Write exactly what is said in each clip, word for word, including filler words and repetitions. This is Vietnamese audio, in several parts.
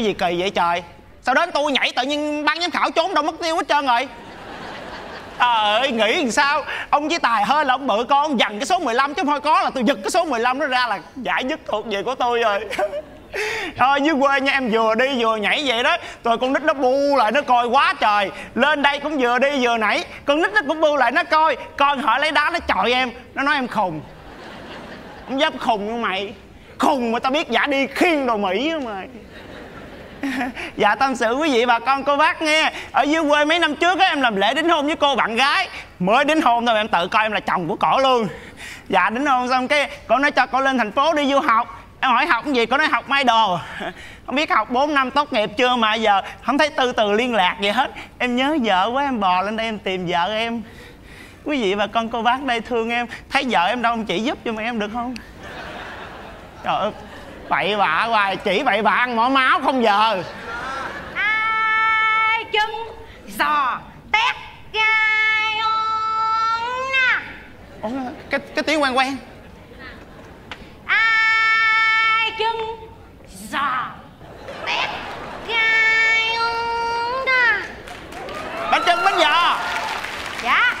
Ủa gì kỳ vậy trời, sao đến tôi nhảy tự nhiên ban giám khảo trốn đâu mất tiêu hết trơn rồi. Trời ơi, nghĩ làm sao ông Chí Tài hơi là ông bự con dằn cái số mười lăm, chứ thôi có là tôi giật cái số mười lăm nó ra là giải nhất thuộc về của tôi rồi. Thôi dưới quê nha em, vừa đi vừa nhảy vậy đó, rồi con nít nó bu lại nó coi quá trời. Lên đây cũng vừa đi vừa nãy, con nít nó cũng bu lại nó coi, coi họ lấy đá nó chọi em, nó nói em khùng. Không dám khùng như mày, khùng mà tao biết giả đi khiêng đồ Mỹ mà. Dạ tâm sự quý vị bà con cô bác nghe, ở dưới quê mấy năm trước á, em làm lễ đính hôn với cô bạn gái. Mới đính hôn thôi em tự coi em là chồng của cổ luôn. Dạ đính hôn xong cái cổ nói cho cổ lên thành phố đi du học. Em hỏi học cái gì, cổ nói học may đồ. Không biết học bốn năm tốt nghiệp chưa mà giờ không thấy từ từ liên lạc gì hết. Em nhớ vợ quá em bò lên đây em tìm vợ em. Quý vị bà con cô bác đây thương em, thấy vợ em đâu không chỉ giúp cho mà em được không? Trời ơi, bậy bạ hoài, chỉ bậy bạ ăn mỏ máu không giờ. Ai chân sò tét gai ôn nè. Ủa, cái, cái tiếng quen quen. Ai chân sò tét gai ôn nè. Bánh trưng bánh giò. Dạ.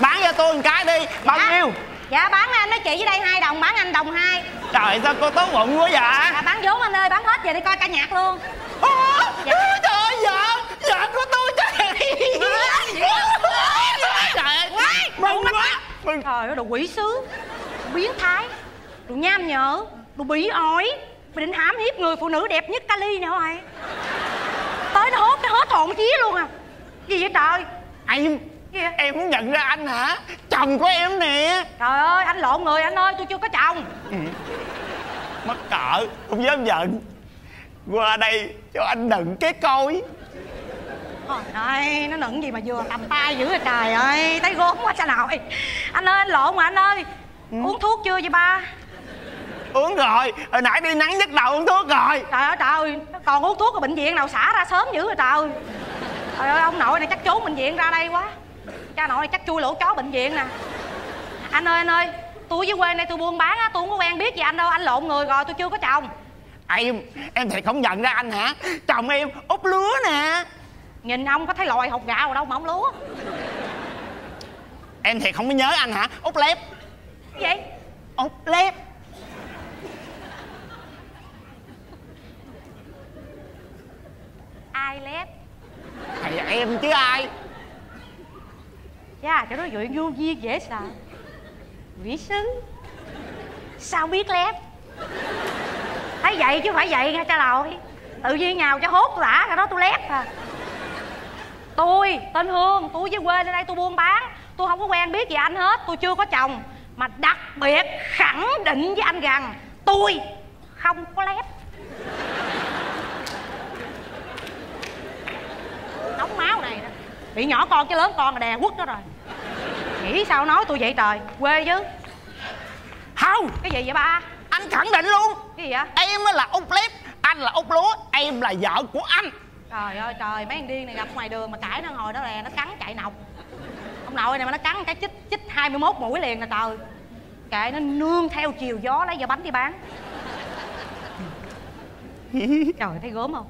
Bán cho tôi một cái đi, bao dạ. nhiêu? Dạ bán anh nói chị với đây hai đồng, bán anh đồng hai. Trời sao cô tốt bụng quá vậy? Dạ bán vốn anh ơi, bán hết về đi coi ca nhạc luôn. À, dạ. Trời ơi vợ, vợ của tôi trời. Trời ơi quá, mừng quá. Trời ơi đồ quỷ sứ, đồ biến thái, đồ nham nhở, đồ bỉ ổi. Mày định hãm hiếp người phụ nữ đẹp nhất Cali nè hả? Tới nó hốt, nó hết hồn chí luôn à. Gì vậy trời? Anh Kìa. Em muốn nhận ra anh hả? Chồng của em nè. Trời ơi anh lộn người anh ơi, tôi chưa có chồng. Ừ. Mắc cỡ không dám giận, qua đây cho anh nựng cái coi. Trời nó nựng gì mà vừa tầm tay dữ vậy trời ơi, thấy gốm quá sao nào. Ê, anh ơi anh lộn mà anh ơi. Ừ. Uống thuốc chưa vậy ba? Uống rồi, hồi nãy đi nắng nhức đầu uống thuốc rồi. Trời ơi trời ơi, còn uống thuốc ở bệnh viện nào xả ra sớm dữ rồi trời. Trời ơi ông nội này chắc trốn bệnh viện ra đây quá. Cha nội này chắc chui lỗ chó bệnh viện nè. Anh ơi anh ơi, tôi dưới quê này tôi buôn bán á, tôi không có quen biết gì anh đâu, anh lộn người rồi, tôi chưa có chồng. Em, em thiệt không nhận ra anh hả? Chồng em úp lúa nè. Nhìn ông có thấy lòi hột gạo đâu mà úp lúa. Em thiệt không có nhớ anh hả? Úp lép. Cái vậy? Úp lép. Ai lép? Thầy em chứ ai. Dạ, yeah, cái đối vậy vô duyên dễ sợ. Vĩ sứ. Sao biết lép. Thấy vậy chứ phải vậy nghe cha lội. Tự nhiên nhào cho hốt lã ra đó tôi lép à. Tôi tên Hương, tôi với quê lên đây tôi buôn bán. Tôi không có quen biết gì anh hết, tôi chưa có chồng. Mà đặc biệt khẳng định với anh rằng tôi không có lép. Nóng máu này nè. Bị nhỏ con chứ lớn con là đè quất đó rồi. Nghĩ sao nói tôi vậy trời, quê chứ. Không. Cái gì vậy ba? Anh khẳng định luôn. Cái gì vậy? Em là út lép, anh là út lúa, em là vợ của anh. Trời ơi trời, mấy thằng điên này gặp ngoài đường mà cãi nó ngồi đó nè, nó cắn chạy nọc. Ông nội này mà nó cắn cái chích chích hai mươi mốt mũi liền nè trời. Kệ nó nương theo chiều gió lấy giờ bánh đi bán. Trời thấy gớm không?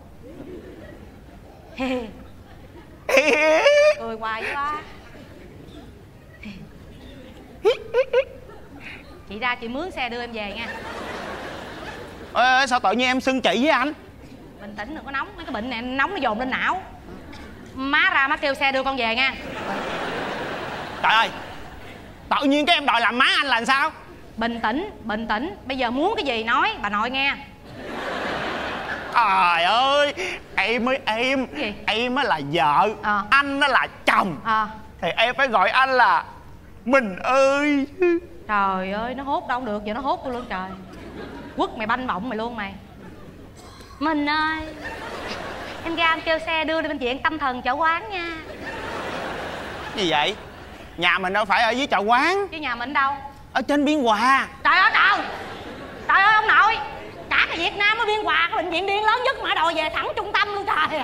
Cười hoài quá. Chị ra chị mướn xe đưa em về nha. Ê, sao tự nhiên em xưng chị với anh? Bình tĩnh đừng có nóng, mấy cái bệnh này nóng nó dồn lên não. Má ra má kêu xe đưa con về nha. Trời ơi, tự nhiên cái em đòi làm má anh là sao? Bình tĩnh, bình tĩnh. Bây giờ muốn cái gì nói, bà nội nghe. Trời ơi, em mới em gì? Em mới là vợ à. Anh nó là chồng à. Thì em phải gọi anh là mình ơi. Trời ơi, nó hốt đâu được, giờ nó hốt tôi luôn trời. Quất mày banh bọng mày luôn mày. Mình ơi, em ra em kêu xe đưa đi bệnh viện tâm thần chợ quán nha. Gì vậy? Nhà mình đâu phải ở dưới chợ quán. Chứ nhà mình đâu? Ở trên Biên Hòa. Trời ơi trời. Trời ơi ông nội, cả cái Việt Nam ở Biên Hòa, cái bệnh viện điên lớn nhất mà đòi về thẳng trung tâm luôn trời.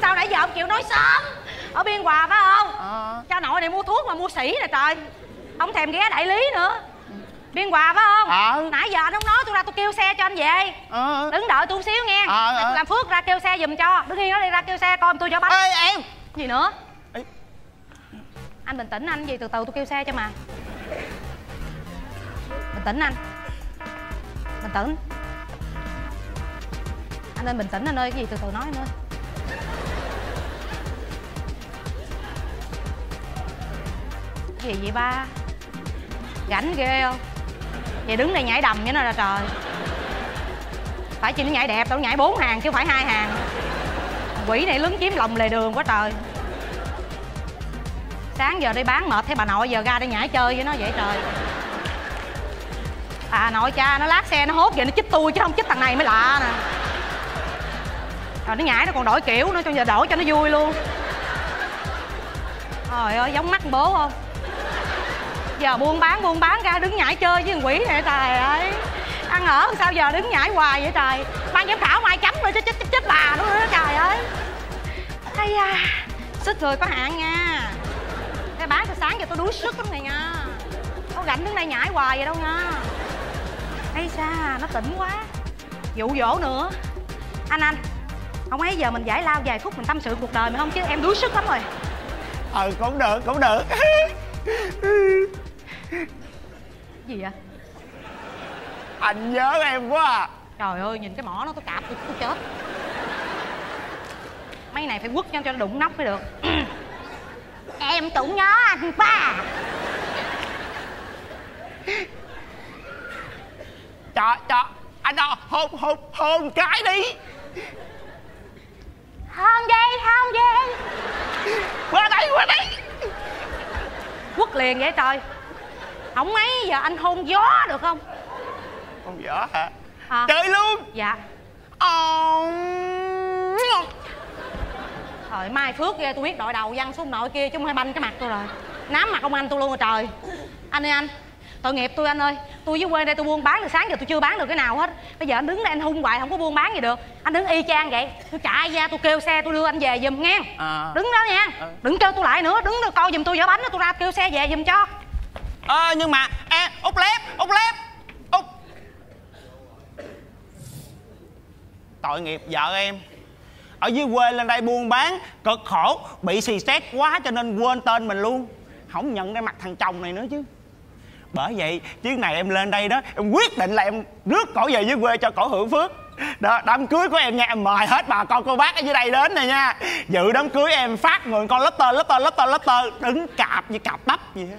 Sao nãy giờ ông chịu nói sớm. Ở Biên Hòa phải không? Ờ. Cha nội này mua thuốc mà mua sỉ nè trời. Ông thèm ghé đại lý nữa. Biên Hòa phải không? Ờ. Nãy giờ anh không nói tôi ra tôi kêu xe cho anh về. Ờ. Đứng đợi tôi xíu nghe. Ờ, ờ. Làm phước ra kêu xe giùm cho. Đứng yên đó đi, ra kêu xe coi tôi cho bánh. Ê em. Gì nữa? Ê. Anh bình tĩnh anh, gì từ từ tôi kêu xe cho mà. Bình tĩnh anh. Bình tĩnh. Anh nên bình tĩnh anh ơi, cái gì từ từ nói anh ơi. Cái gì vậy ba? Rảnh ghê không? Vậy đứng đây nhảy đầm vậy nè là trời. Phải chị nó nhảy đẹp, tao nhảy bốn hàng chứ phải hai hàng. Quỷ này lấn chiếm lòng lề đường quá trời. Sáng giờ đi bán mệt thấy bà nội giờ ra đây nhảy chơi với nó vậy trời. À nội cha nó lát xe nó hốt vậy nó chích tôi chứ không chích thằng này mới lạ nè. Rồi nó nhảy nó còn đổi kiểu nữa, cho giờ đổi cho nó vui luôn. Trời ơi giống mắt bố không? Giờ buôn bán buôn bán ra đứng nhảy chơi với thằng quỷ này trời ơi. Ăn ở sao giờ đứng nhảy hoài vậy trời. Ban giám khảo mai chấm nữa chứ chết, chết chết bà nữa đó trời ơi. Ây da, sức người có hạn nha. Cái bán từ sáng giờ tôi đuối sức lắm này nha. Có rảnh đứng đây nhảy hoài vậy đâu nha. Ây xa, nó tỉnh quá. Dụ dỗ nữa. Anh anh, không ấy giờ mình giải lao vài phút mình tâm sự cuộc đời mình không chứ em đuối sức lắm rồi. Ờ ừ, cũng được, cũng được. Gì vậy? Anh nhớ em quá à. Trời ơi, nhìn cái mỏ nó tôi cạp, tôi chết. Mấy này phải quất nhau cho nó đụng nóc mới được. Em cũng nhớ anh quá. Trời, trời, anh đâu, hôn, hôn, hôn cái đi. Hôn đi, hôn đi. Qua đây, qua đây. Quất liền vậy trời. Không mấy giờ anh hôn gió được không? Hôn gió hả? À. Chơi luôn. Dạ. Ông. Trời mai phước ghê, tôi biết đội đầu văng xuống nội kia chứ không hay banh cái mặt tôi rồi. Nám mặt ông anh tôi luôn rồi trời. Anh ơi anh, tội nghiệp tôi anh ơi. Tôi với quê đây tôi buôn bán từ sáng giờ tôi chưa bán được cái nào hết. Bây giờ anh đứng đây anh hung hoài không có buôn bán gì được. Anh đứng y chang vậy. Tôi chạy ra tôi kêu xe tôi đưa anh về giùm nghe. À. Đứng đó nha. À. Đừng kêu tôi lại nữa, đứng đó coi giùm tôi vỏ bánh đó, tôi ra kêu xe về giùm cho. Ờ à, nhưng mà à, út lép, út lép. Út. Tội nghiệp vợ em. Ở dưới quê lên đây buôn bán cực khổ, bị xì xét quá cho nên quên tên mình luôn. Không nhận ra mặt thằng chồng này nữa chứ. Bởi vậy chuyến này em lên đây đó, em quyết định là em rước cổ về dưới quê cho cổ hưởng phước. Đó, đám cưới của em nha, em mời hết bà con cô bác ở dưới đây đến này nha. Dự đám cưới em phát người con lấp tơ lấp tơ lấp tơ lấp tơ đứng cạp như cạp bắp gì hết.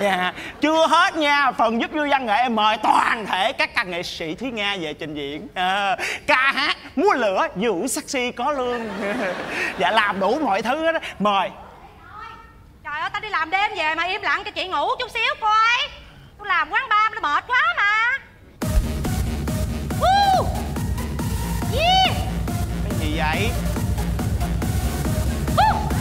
Yeah. Chưa hết nha, phần giúp vui văn nghệ em mời toàn thể các ca nghệ sĩ Thúy Nga về trình diễn à, ca hát, múa lửa, vũ sexy có lương. Dạ làm đủ mọi thứ hết đó, mời. Trời ơi, tao đi làm đêm về mà im lặng cho chị ngủ chút xíu coi. Tôi làm quán bar nó mệt quá mà. Uh. Yeah. Cái gì vậy? Uh.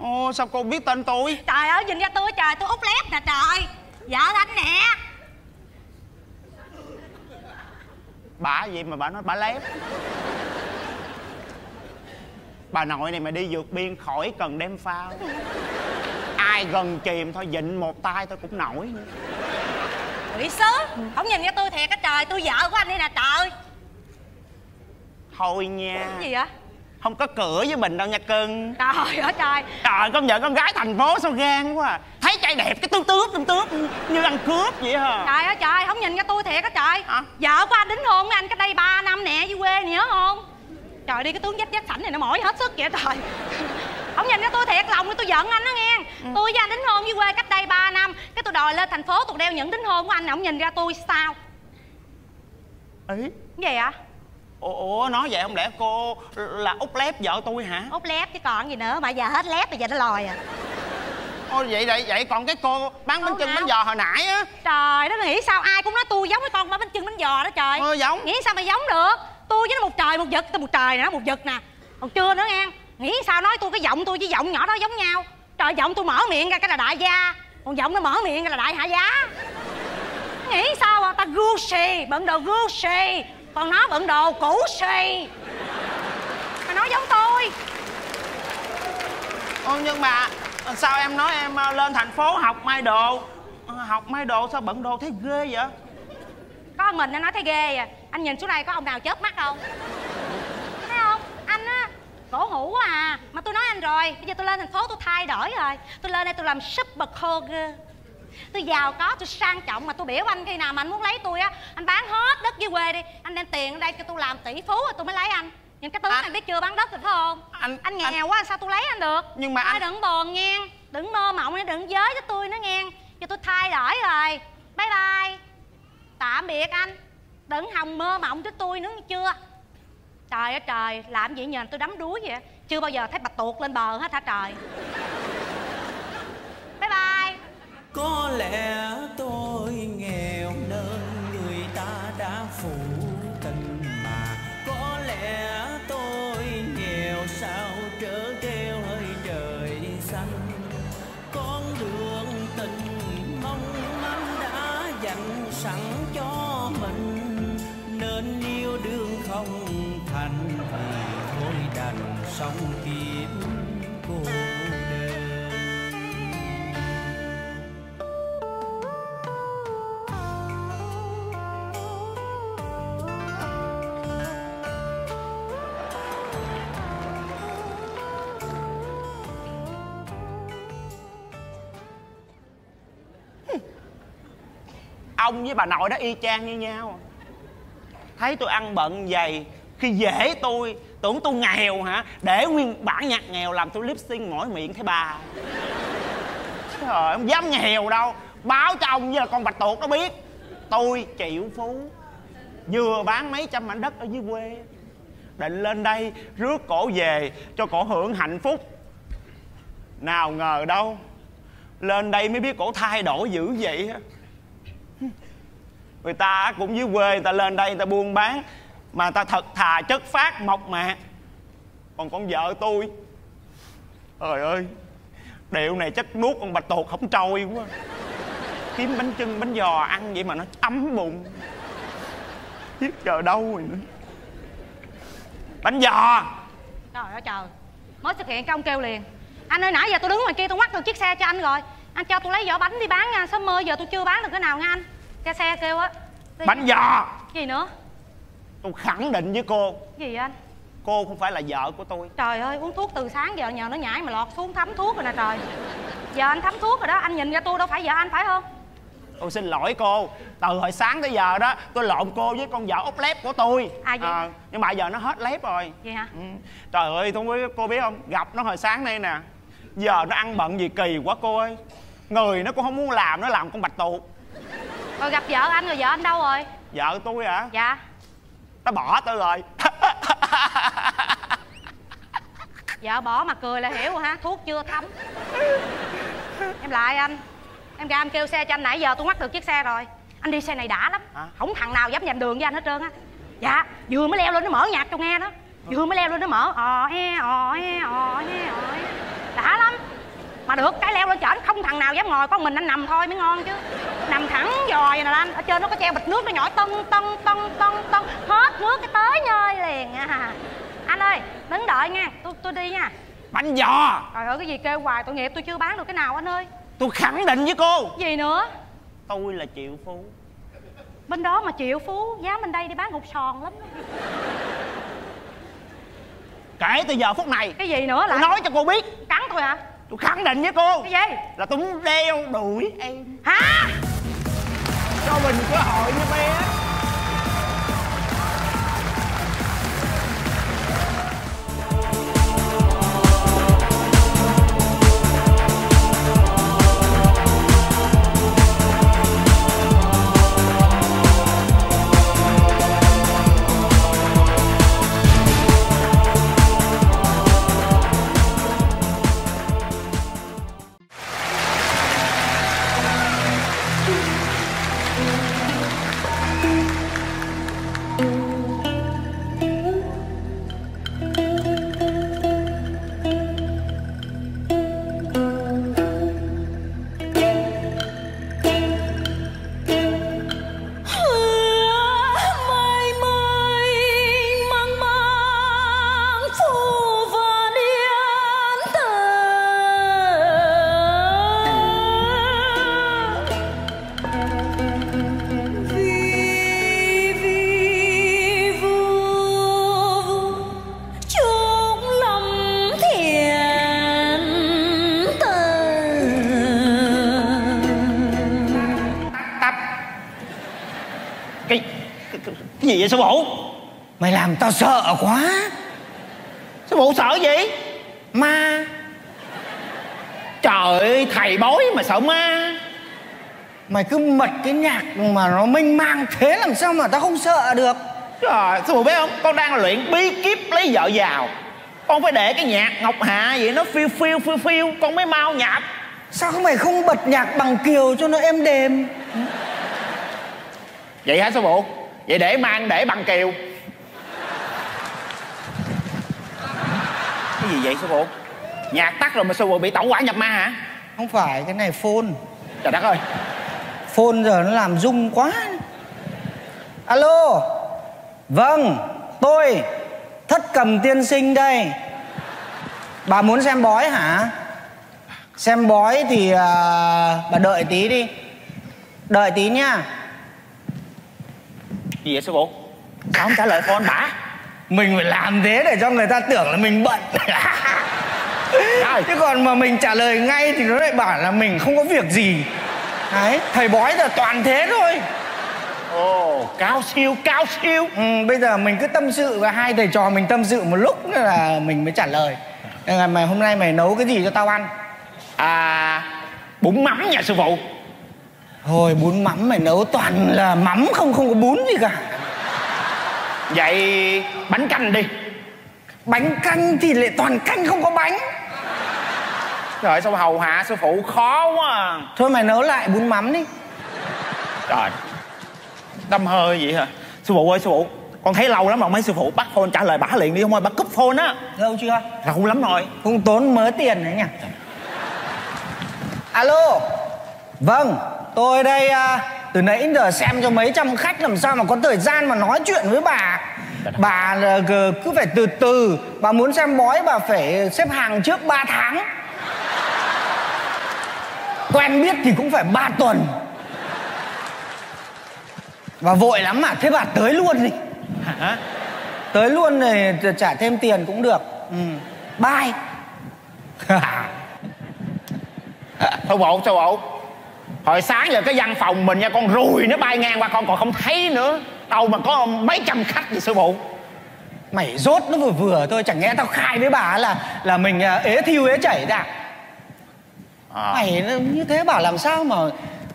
Ồ, sao cô biết tên tôi? Trời ơi, nhìn ra tôi trời, tôi Út Lép nè trời. Vợ anh nè. Bà gì mà bà nói bà lép. Bà nội này mà đi vượt biên khỏi cần đem phao. Ai gần chìm thôi, vịn một tay tôi cũng nổi nữa. Bị sớm, không nhìn ra tôi thiệt á trời, tôi vợ của anh đây nè trời. Thôi nha. Cái gì vậy? Không có cửa với mình đâu nha cưng. Trời ơi trời. Trời công nhận con gái thành phố sao gan quá à. Thấy trai đẹp cái tướp tướp tướp tướp như ăn cướp vậy hả. Trời ơi trời, không nhìn cái tôi thiệt á trời. Hả? Vợ của anh đính hôn với anh cách đây ba năm nè, dưới quê nhớ không? Trời đi cái tướng dách dách sảnh này nó mỏi hết sức vậy trời. Không nhìn cái tôi thiệt lòng tôi giận anh đó nghe. Ừ. Tôi với anh đính hôn với quê cách đây ba năm, cái tôi đòi lên thành phố tôi đeo những đính hôn của anh không nhìn ra tôi sao? Ấy. Cái gì ạ? Ủa nói vậy không lẽ cô là Út Lép vợ tôi hả? Út Lép chứ còn gì nữa, mà giờ hết lép rồi giờ nó lòi à. Ôi vậy vậy vậy còn cái cô bán bánh chưng bánh giò hồi nãy á. Trời nó nghĩ sao ai cũng nói tôi giống cái con bán bánh chưng bánh giò đó trời. Ờ giống. Nghĩ sao mà giống được. Tôi với nó một trời một vực, tôi một trời nè, một vực nè. Còn chưa nữa nghe. Nghĩ sao nói tôi cái giọng tôi với giọng nhỏ đó giống nhau. Trời, giọng tôi mở miệng ra cái là đại gia, còn giọng nó mở miệng ra là đại hạ giá. Nghĩ sao à? Ta gu xì, bận đồ gu xì, còn nó bận đồ cũ xì. Mày nói giống tôi. Ô, nhưng mà sao em nói em lên thành phố học may đồ? Học may đồ sao bận đồ thấy ghê vậy? Có mình anh nói thấy ghê à. Anh nhìn xuống đây có ông nào chớp mắt không? Thấy không? Anh á, cổ hủ quá à. Mà tôi nói anh rồi, bây giờ tôi lên thành phố tôi thay đổi rồi. Tôi lên đây tôi làm super cougar. Tôi giàu có, tôi sang trọng, mà tôi biểu anh khi nào mà anh muốn lấy tôi á, anh bán hết đất dưới quê đi. Anh đem tiền ở đây cho tôi làm tỷ phú rồi tôi mới lấy anh. Nhìn cái tướng anh, anh biết chưa, bán đất rồi phải không? Anh anh nghèo anh... quá sao tôi lấy anh được? Nhưng mà anh... đừng bồn nghe, đừng mơ mộng, đừng giới với tôi nữa nghe. Giờ tôi thay đổi rồi. Bye bye. Tạm biệt anh. Đừng hòng mơ mộng với tôi nữa chưa? Trời ơi trời, làm gì nhờ tôi đắm đuối vậy? Chưa bao giờ thấy bạch tuộc lên bờ hết hả trời? Bye bye. Có lẽ tôi nghèo nên người ta đã phụ tình, mà có lẽ tôi nghèo sao trở theo hơi trời xanh. Con đường tình mong manh đã dành sẵn cho mình, nên yêu đương không thành thì thôi đành sống kiếp cô. Ông với bà nội đó y chang như nhau. Thấy tôi ăn bận dày, khi dễ tôi tưởng tôi nghèo hả, để nguyên bản nhạc nghèo làm tôi lip sync mỏi miệng thấy bà. Trời ơi, không dám nghèo đâu. Báo cho ông với là con bạch tuộc nó biết tôi triệu phú, vừa bán mấy trăm mảnh đất ở dưới quê, định lên đây rước cổ về cho cổ hưởng hạnh phúc. Nào ngờ đâu lên đây mới biết cổ thay đổi dữ vậy. Người ta cũng dưới quê, người ta lên đây người ta buôn bán mà ta thật thà chất phát mộc mạc. Còn con vợ tôi, trời ơi, điệu này chắc nuốt con bạch tuộc không trôi quá. Kiếm bánh chưng bánh giò ăn vậy mà nó ấm bụng. Biết chờ đâu rồi nữa. Bánh giò. Trời ơi trời, mới xuất hiện cái ông kêu liền. Anh ơi, nãy giờ tôi đứng ngoài kia tôi ngoắt được chiếc xe cho anh rồi. Anh cho tôi lấy giỏ bánh đi bán nha, sớm mơ giờ tôi chưa bán được cái nào nha anh. Cái xe kêu á. Bánh giò. Gì nữa? Tôi khẳng định với cô. Gì anh? Cô không phải là vợ của tôi. Trời ơi, uống thuốc từ sáng giờ nhờ nó nhảy mà lọt xuống thấm thuốc rồi nè trời. Giờ anh thấm thuốc rồi đó, anh nhìn ra tôi đâu phải vợ anh phải không? Tôi xin lỗi cô, từ hồi sáng tới giờ đó tôi lộn cô với con vợ út lép của tôi. À vậy? À, nhưng mà giờ nó hết lép rồi. Vậy hả? Ừ. Trời ơi, tôi không biết, cô biết không, gặp nó hồi sáng nay nè, giờ nó ăn bận gì kỳ quá cô ơi. Người nó cũng không muốn làm, nó làm con bạch tuộc. Rồi gặp vợ anh rồi, vợ anh đâu rồi? Vợ tôi hả? Dạ. Nó bỏ tôi rồi. Vợ bỏ mà cười là hiểu hả? Thuốc chưa thấm. Em lại anh. Em ra em kêu xe cho anh, nãy giờ tôi ngoắt được chiếc xe rồi. Anh đi xe này đã lắm à? Không thằng nào dám nhầm đường với anh hết trơn á. Dạ, vừa mới leo lên nó mở nhạc cho nghe đó. Vừa mới leo lên nó mở ò he ò he ò he ò he. Đã lắm. Mà được cái leo lên trển không thằng nào dám ngồi, có mình anh nằm thôi mới ngon chứ. Nằm thẳng dòi nè anh, ở trên nó có treo bịch nước nó nhỏ tân tân tân tân tân hết nước cái tới nhơi liền à. Anh ơi đứng đợi nha, tôi tôi đi nha. Bánh giò. Trời ơi cái gì kêu hoài, tội nghiệp tôi chưa bán được cái nào anh ơi. Tôi khẳng định với cô. Gì nữa? Tôi là triệu phú. Bên đó mà triệu phú dám bên đây đi bán hột sòn lắm. Kể từ giờ phút này. Cái gì nữa? Lại nói cho cô biết. Cắn tôi hả? Tôi khẳng định với cô. Cái gì? Là tôi muốn đeo đuổi em. Hả? Cho mình cơ hội nha bé. cái, cái, cái gì vậy sư phụ? Mày làm tao sợ quá. Sư phụ sợ gì? Ma. Trời ơi, thầy bói mà sợ ma. Mày cứ mật cái nhạc mà nó mênh mang thế làm sao mà tao không sợ được. Trời, sư phụ biết không, con đang luyện bí kíp lấy vợ giàu. Con phải để cái nhạc Ngọc Hạ vậy nó phiêu phiêu phiêu phiêu con mới mau nhạc. Sao mày không bật nhạc Bằng Kiều cho nó êm đềm? Vậy hả sư phụ? Vậy để mang để Bằng Kiều. Cái gì vậy sư phụ? Nhạc tắt rồi mà sư phụ bị tẩu hỏa nhập ma hả? Không phải, cái này phone. Trời đất ơi, phone giờ nó làm rung quá. Alo. Vâng, tôi Thất Cầm tiên sinh đây. Bà muốn xem bói hả? Xem bói thì uh, bà đợi tí đi. Đợi tí nha. Gì vậy sư phụ? Sao không trả lời con bà? Mình phải làm thế để cho người ta tưởng là mình bận. Chứ còn mà mình trả lời ngay thì nó lại bảo là mình không có việc gì. Đấy, thầy bói là toàn thế thôi. Ồ, oh, cao siêu, cao siêu. Ừ, bây giờ mình cứ tâm sự và hai thầy trò mình tâm sự một lúc nữa là mình mới trả lời. Ngày mày hôm nay mày nấu cái gì cho tao ăn? À, bún mắm nha sư phụ. Thôi bún mắm mày nấu toàn là mắm không, không có bún gì cả. Vậy bánh canh đi. Bánh canh thì lại toàn canh không có bánh. Trời ơi, sao hầu hạ sư phụ khó quá à. Thôi mày nấu lại bún mắm đi. Trời, tâm hơi vậy hả? Sư phụ ơi sư phụ, con thấy lâu lắm rồi mấy sư phụ bắt phone trả lời bả liền đi không ơi, bả cúp phone á. Lâu chưa? Lâu lắm rồi. Không tốn mớ tiền nữa nha. Alo. Vâng, tôi đây uh, từ nãy giờ xem cho mấy trăm khách làm sao mà có thời gian mà nói chuyện với bà. Bà uh, cứ phải từ từ, bà muốn xem bói bà phải xếp hàng trước ba tháng. Quen biết thì cũng phải ba tuần. Bà vội lắm à, thế bà tới luôn đi. Hả? Tới luôn này trả thêm tiền cũng được. Ừ. Bye. Thôi bộ, thôi bộ. Hồi sáng giờ cái văn phòng mình nha, con ruồi nó bay ngang qua con còn không thấy nữa. Tao mà có mấy trăm khách thì sư phụ. Mày rốt nó vừa vừa thôi, chẳng nghe tao khai với bà là là mình ế thiêu ế chảy ra. À. Mày như thế bảo làm sao mà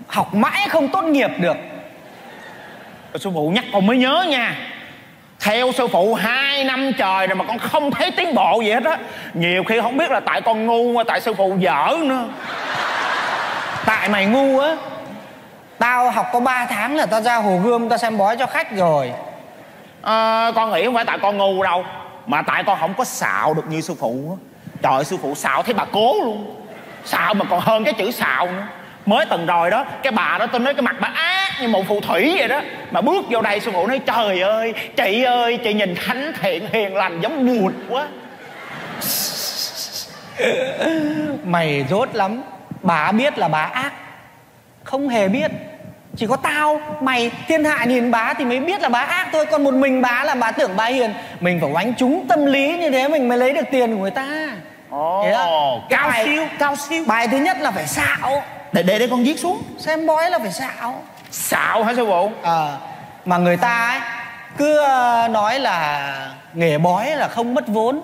học mãi không tốt nghiệp được. Sư phụ nhắc con mới nhớ nha. Theo sư phụ hai năm trời rồi mà con không thấy tiến bộ gì hết á. Nhiều khi không biết là tại con ngu, tại sư phụ dở nữa. Tại mày ngu á. Tao học có ba tháng là tao ra Hồ Gươm tao xem bói cho khách rồi. À, con nghĩ không phải tại con ngu đâu, mà tại con không có xạo được như sư phụ á. Trời ơi, sư phụ xạo thấy bà cố luôn. Xạo mà còn hơn cái chữ xạo nữa. Mới tuần rồi đó, cái bà đó tôi nói cái mặt bà á như một phù thủy vậy đó. Mà bước vô đây sư phụ nói trời ơi, chị ơi, chị nhìn thánh thiện hiền lành giống mùa quá. Mày rốt lắm. Bà biết là bà ác? Không hề biết. Chỉ có tao, mày, thiên hạ nhìn bà thì mới biết là bà ác thôi. Còn một mình bà là bà tưởng bà hiền. Mình phải oánh trúng tâm lý như thế mình mới lấy được tiền của người ta. Ồ, cao siêu, cao siêu. Bài thứ nhất là phải xạo. Để, để để con viết xuống. Xem bói là phải xạo. Xạo hả sư phụ? Ờ à, mà người ta ấy cứ nói là nghề bói là không mất vốn.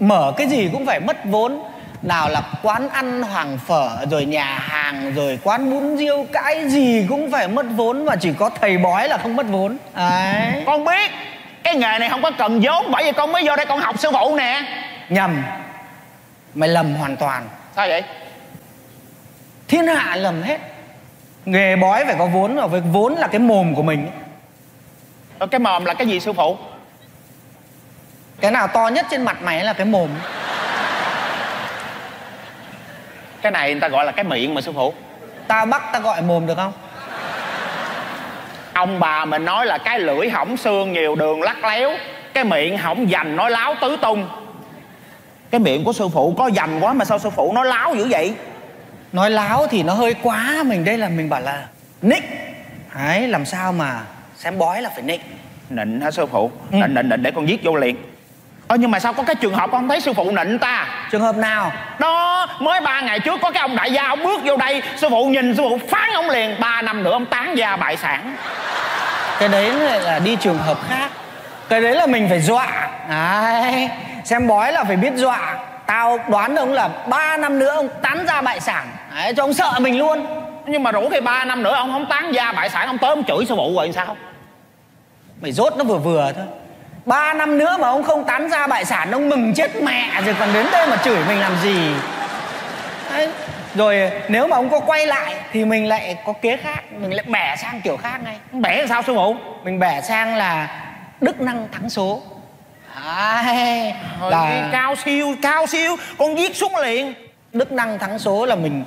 Mở cái gì cũng phải mất vốn. Nào là quán ăn hoàng phở, rồi nhà hàng, rồi quán bún riêu, cái gì cũng phải mất vốn. Mà chỉ có thầy bói là không mất vốn. Đấy. Con biết cái nghề này không có cần vốn, bởi vì con mới vô đây con học sư phụ nè. Nhầm. Mày lầm hoàn toàn. Sao vậy? Thiên hạ lầm hết. Nghề bói phải có vốn, và với vốn là cái mồm của mình. Ở cái mồm là cái gì sư phụ? Cái nào to nhất trên mặt mày là cái mồm. Cái này người ta gọi là cái miệng mà sư phụ. Ta bắt ta gọi mồm được không? Ông bà mình nói là cái lưỡi hỏng xương nhiều đường lắc léo, cái miệng hỏng dành nói láo tứ tung. Cái miệng của sư phụ có dành quá mà sao sư phụ nói láo dữ vậy? Nói láo thì nó hơi quá. Mình đây là mình bảo là nịnh. Đấy, làm sao mà xem bói là phải nịnh. Nịnh hả sư phụ? Ừ. Nịnh, nịnh, nịnh để con viết vô liền. Ơ nhưng mà sao có cái trường hợp con thấy sư phụ nịnh ta? Trường hợp nào? Đó, mới ba ngày trước có cái ông đại gia, ông bước vô đây, sư phụ nhìn, sư phụ phán ông liền. Ba năm nữa ông tán gia bại sản. Cái đấy lại là đi trường hợp khác. Cái đấy là mình phải dọa đấy. Xem bói là phải biết dọa. Tao đoán ông là ba năm nữa ông tán ra bại sản đấy, cho ông sợ mình luôn. Nhưng mà rủ cái ba năm nữa ông không tán ra bại sản, ông tới ông chửi sư phụ rồi sao? Mày rốt nó vừa vừa thôi. Ba năm nữa mà ông không tán ra bại sản, ông mừng chết mẹ rồi, còn đến đây mà chửi mình làm gì đấy. Rồi nếu mà ông có quay lại thì mình lại có kế khác, mình lại bẻ sang kiểu khác ngay. Bẻ sao sư phụ? Mình bẻ sang là đức năng thắng số. Đấy, là... cao siêu, cao siêu, con viết xuống liền. Đức năng thắng số là mình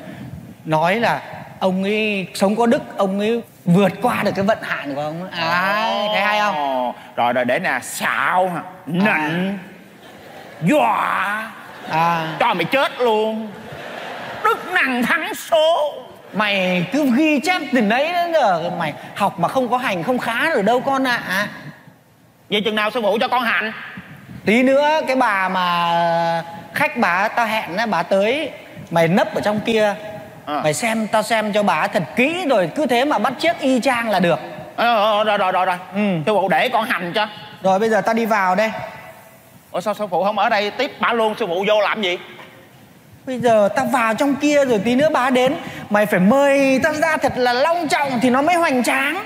nói là ông ấy sống có đức, ông ấy vượt qua được cái vận hạn của ông. Đấy, thấy hay không? Rồi, rồi để nè, xạo, nịnh, dọa, cho mày chết luôn. Đức năng thắng số. Mày cứ ghi chép từ đấy đến giờ. Mày học mà không có hành không khá rồi đâu con ạ. À. Vậy chừng nào sư phụ cho con hành? Tí nữa cái bà mà khách bà tao hẹn á, bà tới, mày nấp ở trong kia à. Mày xem, tao xem cho bà thật kỹ rồi cứ thế mà bắt chước y chang là được. Ờ, à, rồi, rồi, rồi, rồi. Ừ. Sư phụ để con hành cho. Rồi bây giờ tao đi vào đây. Ủa sao sư phụ không ở đây tiếp bà luôn, sư phụ vô làm gì? Bây giờ tao vào trong kia rồi tí nữa bà đến. Mày phải mời tao ra thật là long trọng thì nó mới hoành tráng.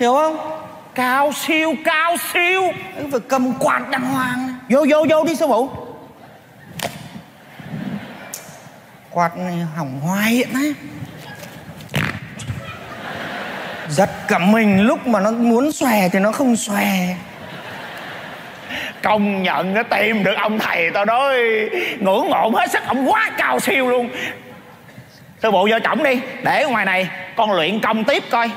Hiểu không? Cao siêu, cao siêu. Phải cầm quạt đàng hoàng. Vô, vô, vô đi sư phụ. Quạt này hỏng hoài hiện đấy. Giật cả mình, lúc mà nó muốn xòe thì nó không xòe. Công nhận nó tìm được ông thầy tao đó, ngưỡng mộ hết sức, ông quá cao siêu luôn. Sư phụ vô trọng đi, để ngoài này con luyện công tiếp coi.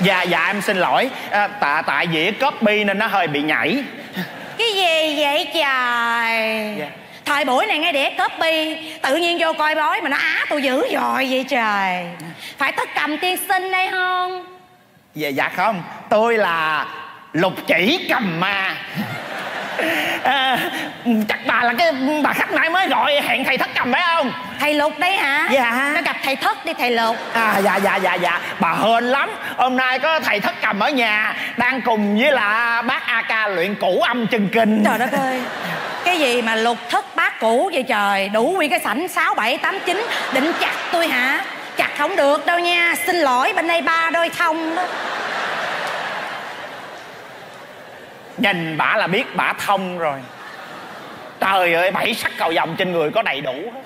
Dạ, dạ em xin lỗi à, tại, tại dĩa copy nên nó hơi bị nhảy. Cái gì vậy trời? Dạ. Thời buổi này nghe đĩa copy, tự nhiên vô coi bói mà nó á tôi dữ dội vậy trời. Phải tất cầm tiên sinh đây không? Dạ, dạ không, tôi là Lục Chỉ Cầm Ma. À, chắc bà là cái bà khách nãy mới gọi hẹn thầy Thất Cầm phải không? Thầy Lục đấy hả? Dạ. Nó gặp thầy Thất đi thầy Lục. À dạ dạ dạ dạ. Bà hên lắm. Hôm nay có thầy Thất Cầm ở nhà, đang cùng với là bác a ca luyện cũ âm chân kinh. Trời đất ơi. Cái gì mà Lục Thất bác cũ vậy trời? Đủ nguyên cái sảnh sáu, bảy, tám, chín. Định chặt tôi hả? Chặt không được đâu nha. Xin lỗi bên đây ba đôi thông đó. Nhìn bả là biết bả thông rồi. Trời ơi, bảy sắc cầu vồng trên người có đầy đủ hết.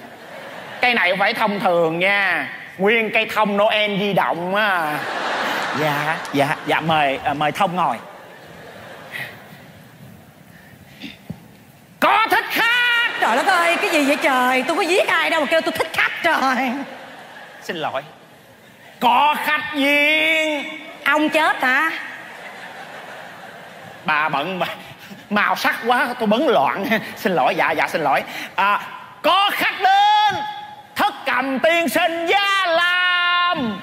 Cây này không phải thông thường nha, nguyên cây thông Noel di động á. Dạ, dạ, dạ mời, à, mời thông ngồi. Có thích khách. Trời đất ơi, cái gì vậy trời? Tôi có giết ai đâu mà kêu tôi thích khách trời. Xin lỗi. Có khách viên. Ông chết hả? Bà bận bà, màu sắc quá tôi bấn loạn. Xin lỗi, dạ dạ xin lỗi. À, có khách đến, Thất Cầm tiên sinh Gia Lam.